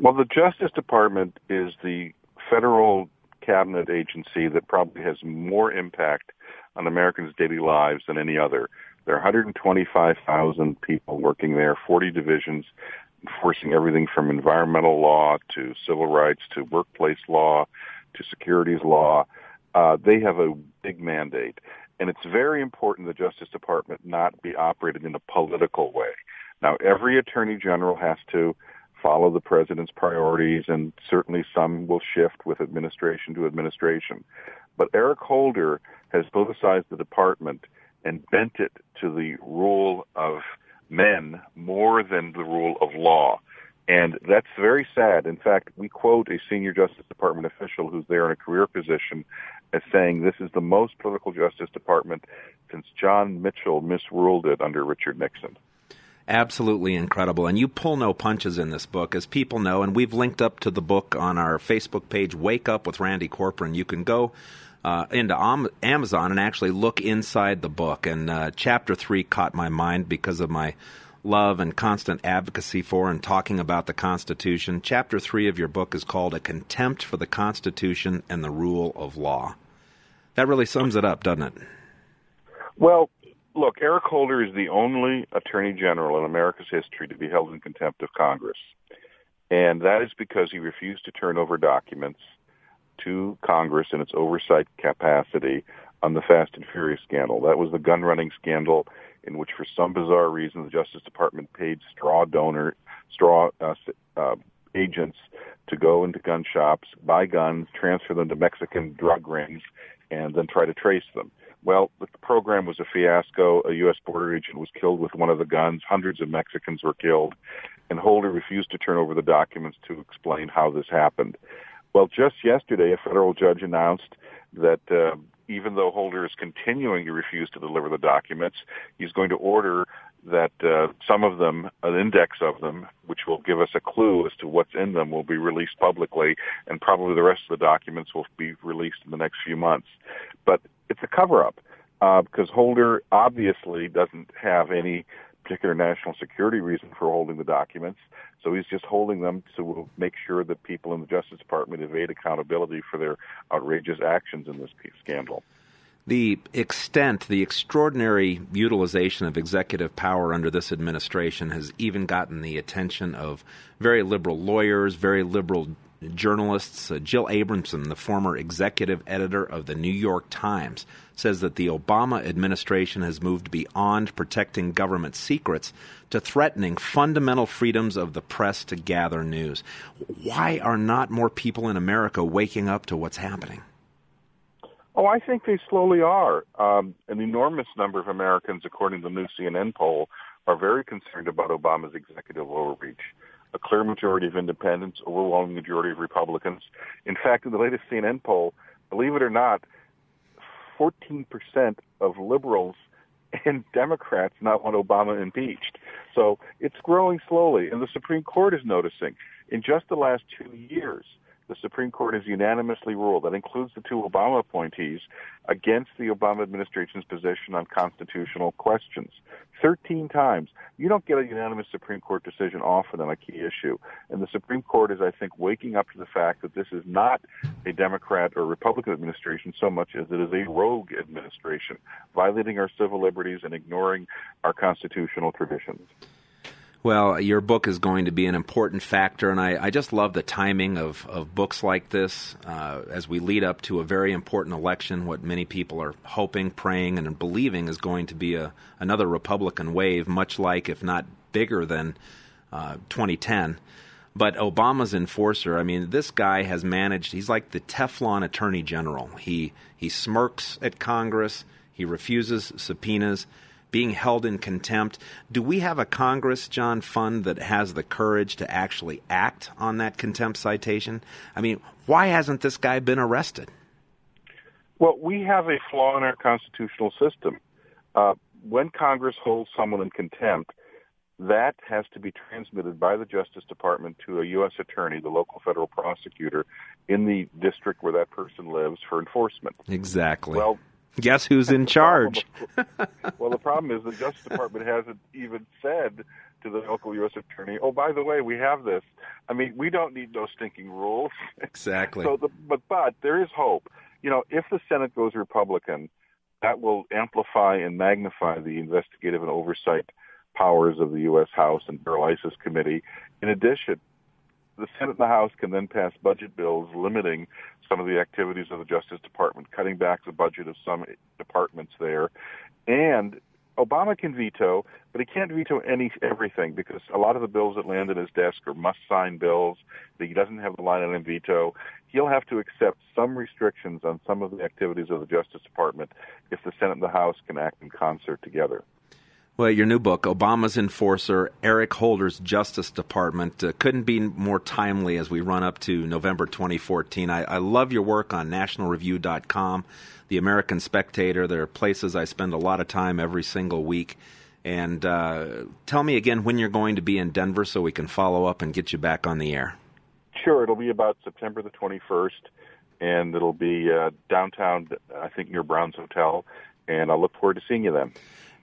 Well, the Justice Department is the federal cabinet agency that probably has more impact on Americans' daily lives than any other. There are 125,000 people working there, 40 divisions, enforcing everything from environmental law to civil rights to workplace law to securities law. They have a big mandate. And it's very important the Justice Department not be operated in a political way. Now, every attorney general has to follow the president's priorities, and certainly some will shift with administration to administration. But Eric Holder has politicized the department and bent it to the rule of men more than the rule of law. And that's very sad. In fact, we quote a senior Justice Department official who's there in a career position as saying this is the most political Justice Department since John Mitchell misruled it under Richard Nixon. Absolutely incredible. And you pull no punches in this book, as people know. And we've linked up to the book on our Facebook page, Wake Up with Randy Corporon. You can go into Amazon and actually look inside the book. And Chapter 3 caught my mind because of my love and constant advocacy for and talking about the Constitution. Chapter 3 of your book is called A Contempt for the Constitution and the Rule of Law. That really sums it up, doesn't it? Well, look, Eric Holder is the only attorney general in America's history to be held in contempt of Congress. And that is because he refused to turn over documents to Congress in its oversight capacity on the Fast and Furious scandal. That was the gun-running scandal in which, for some bizarre reason, the Justice Department paid straw agents to go into gun shops, buy guns, transfer them to Mexican drug rings, and then try to trace them. Well, the program was a fiasco. A U.S. border agent was killed with one of the guns. Hundreds of Mexicans were killed. And Holder refused to turn over the documents to explain how this happened. Well, just yesterday, a federal judge announced that even though Holder is continuing to refuse to deliver the documents, he's going to order that some of them, an index of them, which will give us a clue as to what's in them, will be released publicly, and probably the rest of the documents will be released in the next few months. But it's a cover-up because Holder obviously doesn't have any particular national security reason for holding the documents, so he's just holding them to make sure that people in the Justice Department evade accountability for their outrageous actions in this scandal. The extent, the extraordinary utilization of executive power under this administration has even gotten the attention of very liberal lawyers, very liberal journalists. Jill Abramson, the former executive editor of the New York Times, says that the Obama administration has moved beyond protecting government secrets to threatening fundamental freedoms of the press to gather news. Why are not more people in America waking up to what's happening? Oh, I think they slowly are. An enormous number of Americans, according to the new CNN poll, are very concerned about Obama's executive overreach. A clear majority of independents, overwhelming majority of Republicans. In fact, in the latest CNN poll, believe it or not, 14% of liberals and Democrats now want Obama impeached. So it's growing slowly, and the Supreme Court is noticing. In just the last 2 years, the Supreme Court has unanimously ruled, that includes the two Obama appointees, against the Obama administration's position on constitutional questions. 13 times. You don't get a unanimous Supreme Court decision often on a key issue. And the Supreme Court is, I think, waking up to the fact that this is not a Democrat or Republican administration so much as it is a rogue administration, violating our civil liberties and ignoring our constitutional traditions. Well, your book is going to be an important factor, and I just love the timing of books like this as we lead up to a very important election, what many people are hoping, praying, and believing is going to be another Republican wave, much like, if not bigger than 2010. But Obama's enforcer, I mean, this guy has managed, he's like the Teflon Attorney General. He smirks at Congress, he refuses subpoenas, being held in contempt. Do we have a Congress, John Fund, that has the courage to actually act on that contempt citation? I mean, why hasn't this guy been arrested? Well, we have a flaw in our constitutional system. When Congress holds someone in contempt, that has to be transmitted by the Justice Department to a U.S. attorney, the local federal prosecutor, in the district where that person lives for enforcement. Exactly. Well, guess who's in charge? Well, the problem is the Justice Department hasn't even said to the local U.S. attorney, oh, by the way, we have this. I mean, we don't need no stinking rules. Exactly. But there is hope. You know, if the Senate goes Republican, that will amplify and magnify the investigative and oversight powers of the U.S. House and Paralysis Committee. In addition, the Senate and the House can then pass budget bills limiting some of the activities of the Justice Department, cutting back the budget of some departments there. And Obama can veto, but he can't veto everything because a lot of the bills that land in his desk are must-sign bills that he doesn't have the line on him veto. He'll have to accept some restrictions on some of the activities of the Justice Department if the Senate and the House can act in concert together. Well, your new book, Obama's Enforcer, Eric Holder's Justice Department, couldn't be more timely as we run up to November 2014. I love your work on nationalreview.com, The American Spectator. There are places I spend a lot of time every single week. And tell me again when you're going to be in Denver so we can follow up and get you back on the air. Sure. It'll be about September the 21st, and it'll be downtown, I think, near Brown's Hotel. And I look forward to seeing you then.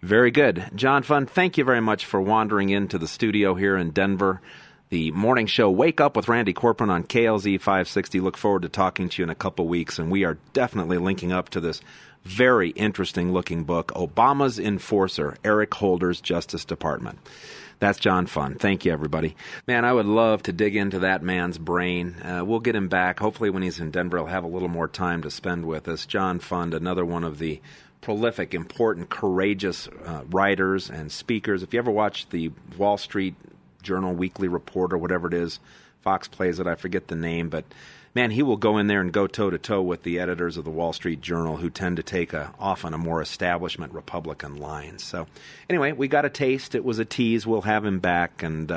Very good. John Fund, thank you very much for wandering into the studio here in Denver. The morning show, Wake Up with Randy Corporon on KLZ 560. Look forward to talking to you in a couple weeks, and we are definitely linking up to this very interesting-looking book, Obama's Enforcer, Eric Holder's Justice Department. That's John Fund. Thank you, everybody. Man, I would love to dig into that man's brain. We'll get him back. Hopefully when he's in Denver, he'll have a little more time to spend with us. John Fund, another one of the prolific, important, courageous writers and speakers. If you ever watch the Wall Street Journal Weekly Report or whatever it is, Fox plays it, I forget the name, but man, he will go in there and go toe-to-toe with the editors of the Wall Street Journal who tend to take often a more establishment Republican line. So anyway, we got a taste. It was a tease. We'll have him back. And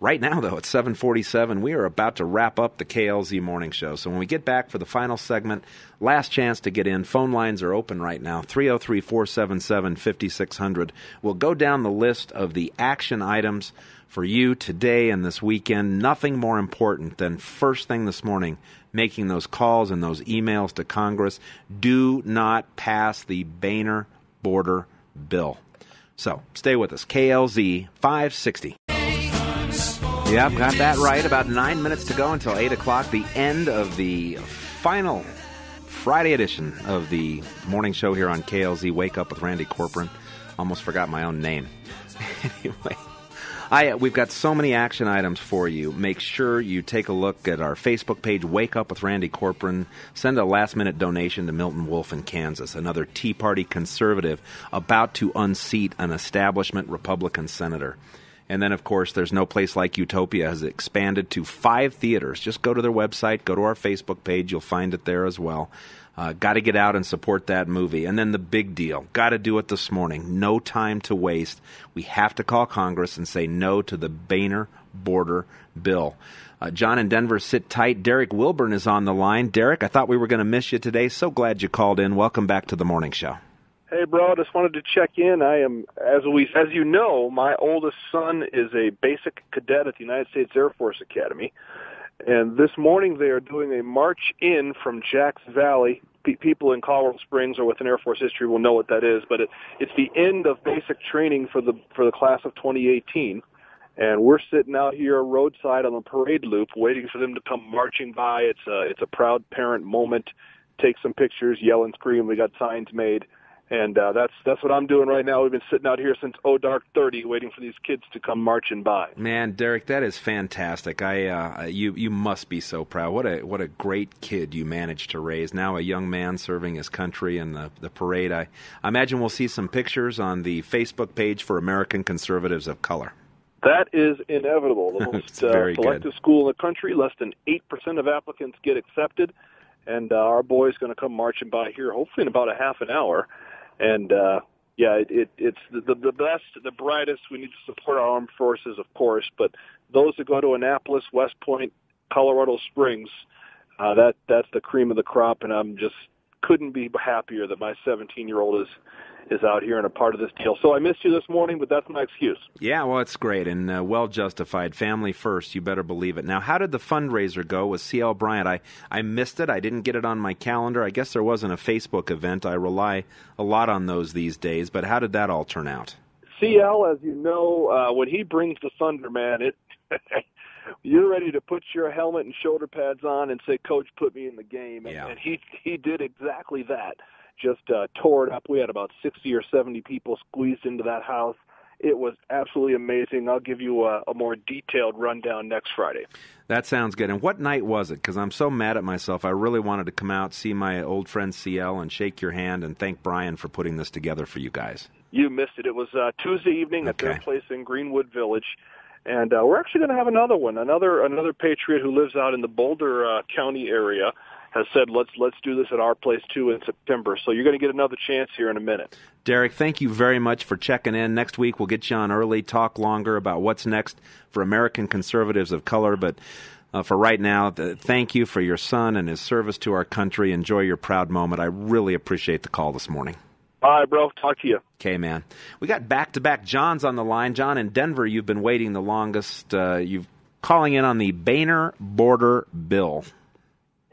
right now, though, it's 7:47. We are about to wrap up the KLZ Morning Show. So when we get back for the final segment, last chance to get in. Phone lines are open right now, 303-477-5600. We'll go down the list of the action items for you today and this weekend. Nothing more important than first thing this morning, making those calls and those emails to Congress. Do not pass the Boehner border bill. So stay with us. KLZ 560. Yep, got that right. About 9 minutes to go until 8 o'clock, the end of the final Friday edition of the morning show here on KLZ, Wake Up with Randy Corporon. Almost forgot my own name. Anyway. We've got so many action items for you. Make sure you take a look at our Facebook page, Wake Up with Randy Corporon. Send a last-minute donation to Milton Wolfe in Kansas, another Tea Party conservative about to unseat an establishment Republican senator. And then, of course, There's No Place Like Utopia has expanded to 5 theaters. Just go to their website, go to our Facebook page. You'll find it there as well. Got to get out and support that movie. And then the big deal, got to do it this morning. No time to waste. We have to call Congress and say no to the Boehner border bill. John in Denver, sit tight. Derek Wilburn is on the line. Derek, I thought we were going to miss you today. So glad you called in. Welcome back to the morning show. Hey, bro, I just wanted to check in. I am, as you know, my oldest son is a basic cadet at the United States Air Force Academy. And this morning they are doing a march in from Jack's Valley. People in Colorado Springs or within Air Force history will know what that is, but it's the end of basic training for the class of 2018. And we're sitting out here roadside on the parade loop waiting for them to come marching by. It's a proud parent moment. Take some pictures, yell and scream. We got signs made. And that's what I'm doing right now. We've been sitting out here since dark 30, waiting for these kids to come marching by. Man, Derek, that is fantastic. You must be so proud. What a great kid you managed to raise. Now a young man serving his country in the parade. I imagine we'll see some pictures on the Facebook page for American Conservatives of Color. That is inevitable. The most selective school in the country. Less than 8% of applicants get accepted, and our boy's going to come marching by here, hopefully in about a half an hour. And, it's the best, the brightest. We need to support our armed forces, of course. But those that go to Annapolis, West Point, Colorado Springs, that's the cream of the crop. And I'm just couldn't be happier that my 17-year-old is out here and a part of this deal. So I missed you this morning, but that's my excuse. Yeah, well, it's great and well justified. Family first, you better believe it. Now, how did the fundraiser go with C.L. Bryant? I missed it. I didn't get it on my calendar. I guess there wasn't a Facebook event. I rely a lot on those these days, but how did that all turn out? C.L., as you know, when he brings the thunder, man, you're ready to put your helmet and shoulder pads on and say, Coach, put me in the game. And, and he did exactly that. Just tore it up. We had about 60 or 70 people squeezed into that house. It was absolutely amazing. I'll give you a more detailed rundown next Friday. That sounds good. And what night was it? Because I'm so mad at myself. I really wanted to come out, see my old friend CL, and shake your hand and thank Brian for putting this together for you guys. You missed it. It was Tuesday evening at their place in Greenwood Village. And we're actually going to have another one. Another patriot who lives out in the Boulder County area has said, let's do this at our place, too, in September. So you're going to get another chance here in a minute. Derek, thank you very much for checking in. Next week we'll get you on early, talk longer about what's next for American Conservatives of Color. But for right now, thank you for your son and his service to our country. Enjoy your proud moment. I really appreciate the call this morning. All right, bro. Talk to you. Okay, man. We got back-to-back Johns on the line. John in Denver, you've been waiting the longest. You're calling in on the Boehner border bill.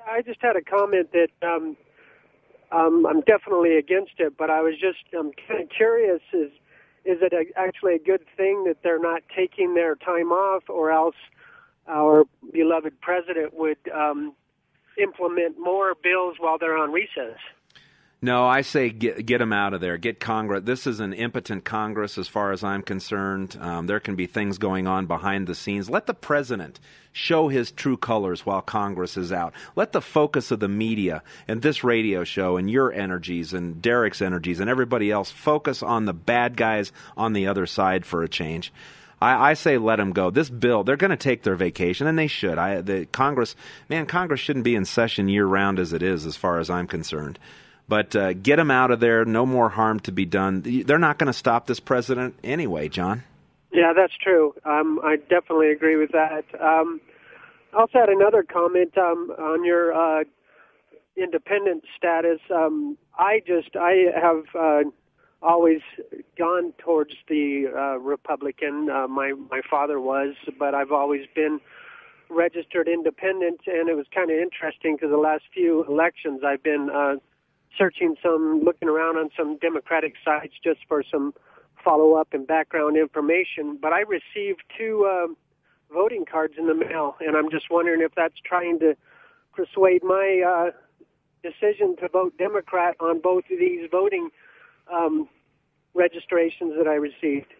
I just had a comment that I'm definitely against it, but I was just kind of curious, is it actually a good thing that they're not taking their time off, or else our beloved president would implement more bills while they're on recess? No, I say get them out of there. Get Congress. This is an impotent Congress as far as I'm concerned. There can be things going on behind the scenes. Let the president show his true colors while Congress is out. Let the focus of the media and this radio show and your energies and Derek's energies and everybody else focus on the bad guys on the other side for a change. I say let them go. This bill, they're going to take their vacation, and they should. Congress shouldn't be in session year-round as it is as far as I'm concerned. But get them out of there. No more harm to be done. They're not going to stop this president anyway, John. Yeah, that's true. I definitely agree with that. I also had another comment on your independent status. I have always gone towards the Republican. My father was, but I've always been registered independent, and it was kind of interesting because the last few elections I've been looking around on some Democratic sites just for some follow-up and background information. But I received two voting cards in the mail, and I'm just wondering if that's trying to persuade my decision to vote Democrat on both of these voting registrations that I received.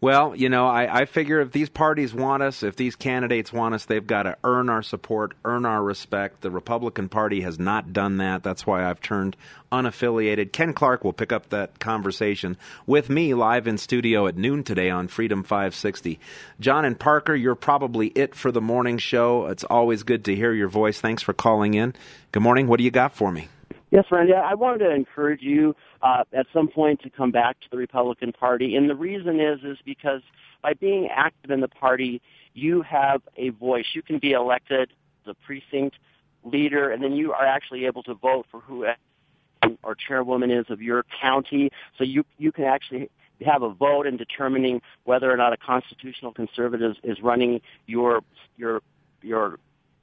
Well, I figure if these parties want us, if these candidates want us, they've got to earn our support, earn our respect. The Republican Party has not done that. That's why I've turned unaffiliated. Ken Clark will pick up that conversation with me live in studio at noon today on Freedom 560. John and Parker, you're probably it for the morning show. It's always good to hear your voice. Thanks for calling in. Good morning. What do you got for me? Yes, Randy, I wanted to encourage you at some point to come back to the Republican Party. And the reason is because by being active in the party, you have a voice. You can be elected the precinct leader, and then you are actually able to vote for who or chairwoman is of your county. So you can actually have a vote in determining whether or not a constitutional conservative is running your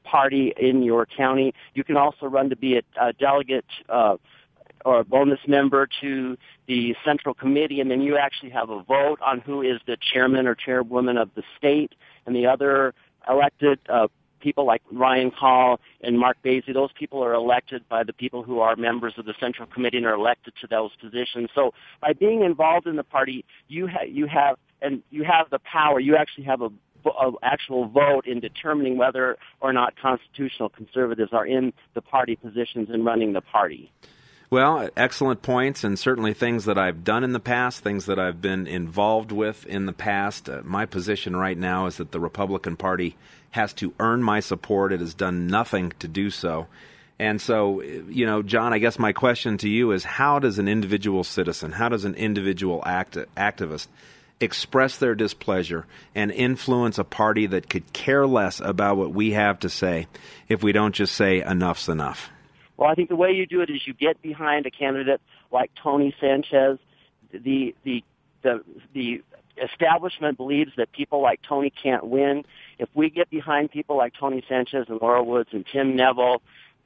party in your county. You can also run to be a delegate or a bonus member to the Central Committee, and then you actually have a vote on who is the chairman or chairwoman of the state, and the other elected people like Ryan Call and Mark Baisley, those people are elected by the people who are members of the Central Committee and are elected to those positions. So by being involved in the party, you have the power. You actually have an actual vote in determining whether or not constitutional conservatives are in the party positions and running the party. Well, excellent points, and certainly things that I've done in the past, things that I've been involved with in the past. My position right now is that the Republican Party has to earn my support. It has done nothing to do so. And so, John, I guess my question to you is, how does an individual citizen, how does an individual activist express their displeasure and influence a party that could care less about what we have to say if we don't just say enough's enough? Well, I think the way you do it is you get behind a candidate like Tony Sanchez. The establishment believes that people like Tony can't win. If we get behind people like Tony Sanchez and Laura Woods and Tim Neville,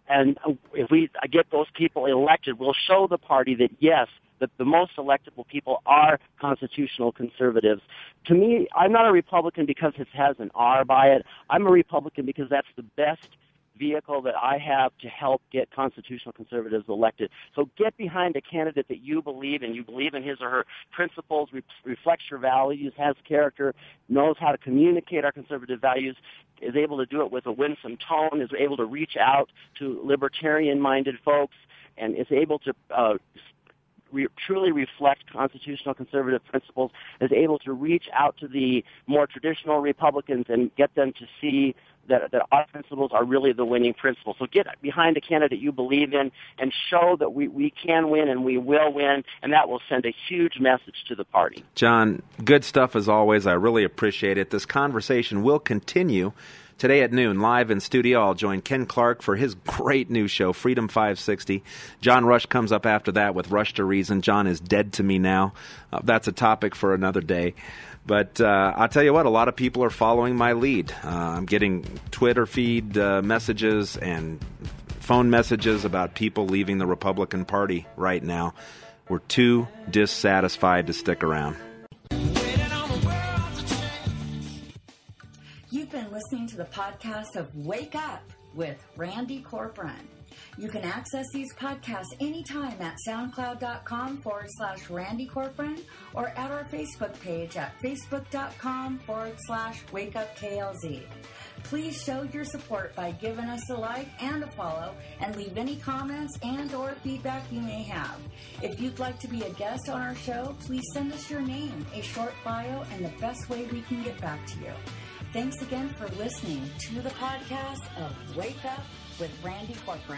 and if we get those people elected, we'll show the party that, yes, that the most electable people are constitutional conservatives. To me, I'm not a Republican because it has an R by it. I'm a Republican because that's the best vehicle that I have to help get constitutional conservatives elected. So get behind a candidate that you believe in. You believe in his or her principles, reflects your values, has character, knows how to communicate our conservative values, is able to do it with a winsome tone, is able to reach out to libertarian-minded folks, and is able to truly reflect constitutional conservative principles, is able to reach out to the more traditional Republicans and get them to see that our principles are really the winning principles. So get behind a candidate you believe in and show that we can win and we will win, and that will send a huge message to the party. John, good stuff as always. I really appreciate it. This conversation will continue today at noon, live in studio. I'll join Ken Clark for his great new show, Freedom 560. John Rush comes up after that with Rush to Reason. John is dead to me now. That's a topic for another day. But I'll tell you what, a lot of people are following my lead. I'm getting Twitter feed messages and phone messages about people leaving the Republican Party right now. We're too dissatisfied to stick around. You've been listening to the podcast of Wake Up with Randy Corporon. You can access these podcasts anytime at soundcloud.com/Randy Corporon or at our Facebook page at facebook.com/WakeUpKLZ. Please show your support by giving us a like and a follow, and leave any comments and or feedback you may have. If you'd like to be a guest on our show, please send us your name, a short bio, and the best way we can get back to you. Thanks again for listening to the podcast of Wake Up with Randy Corcoran.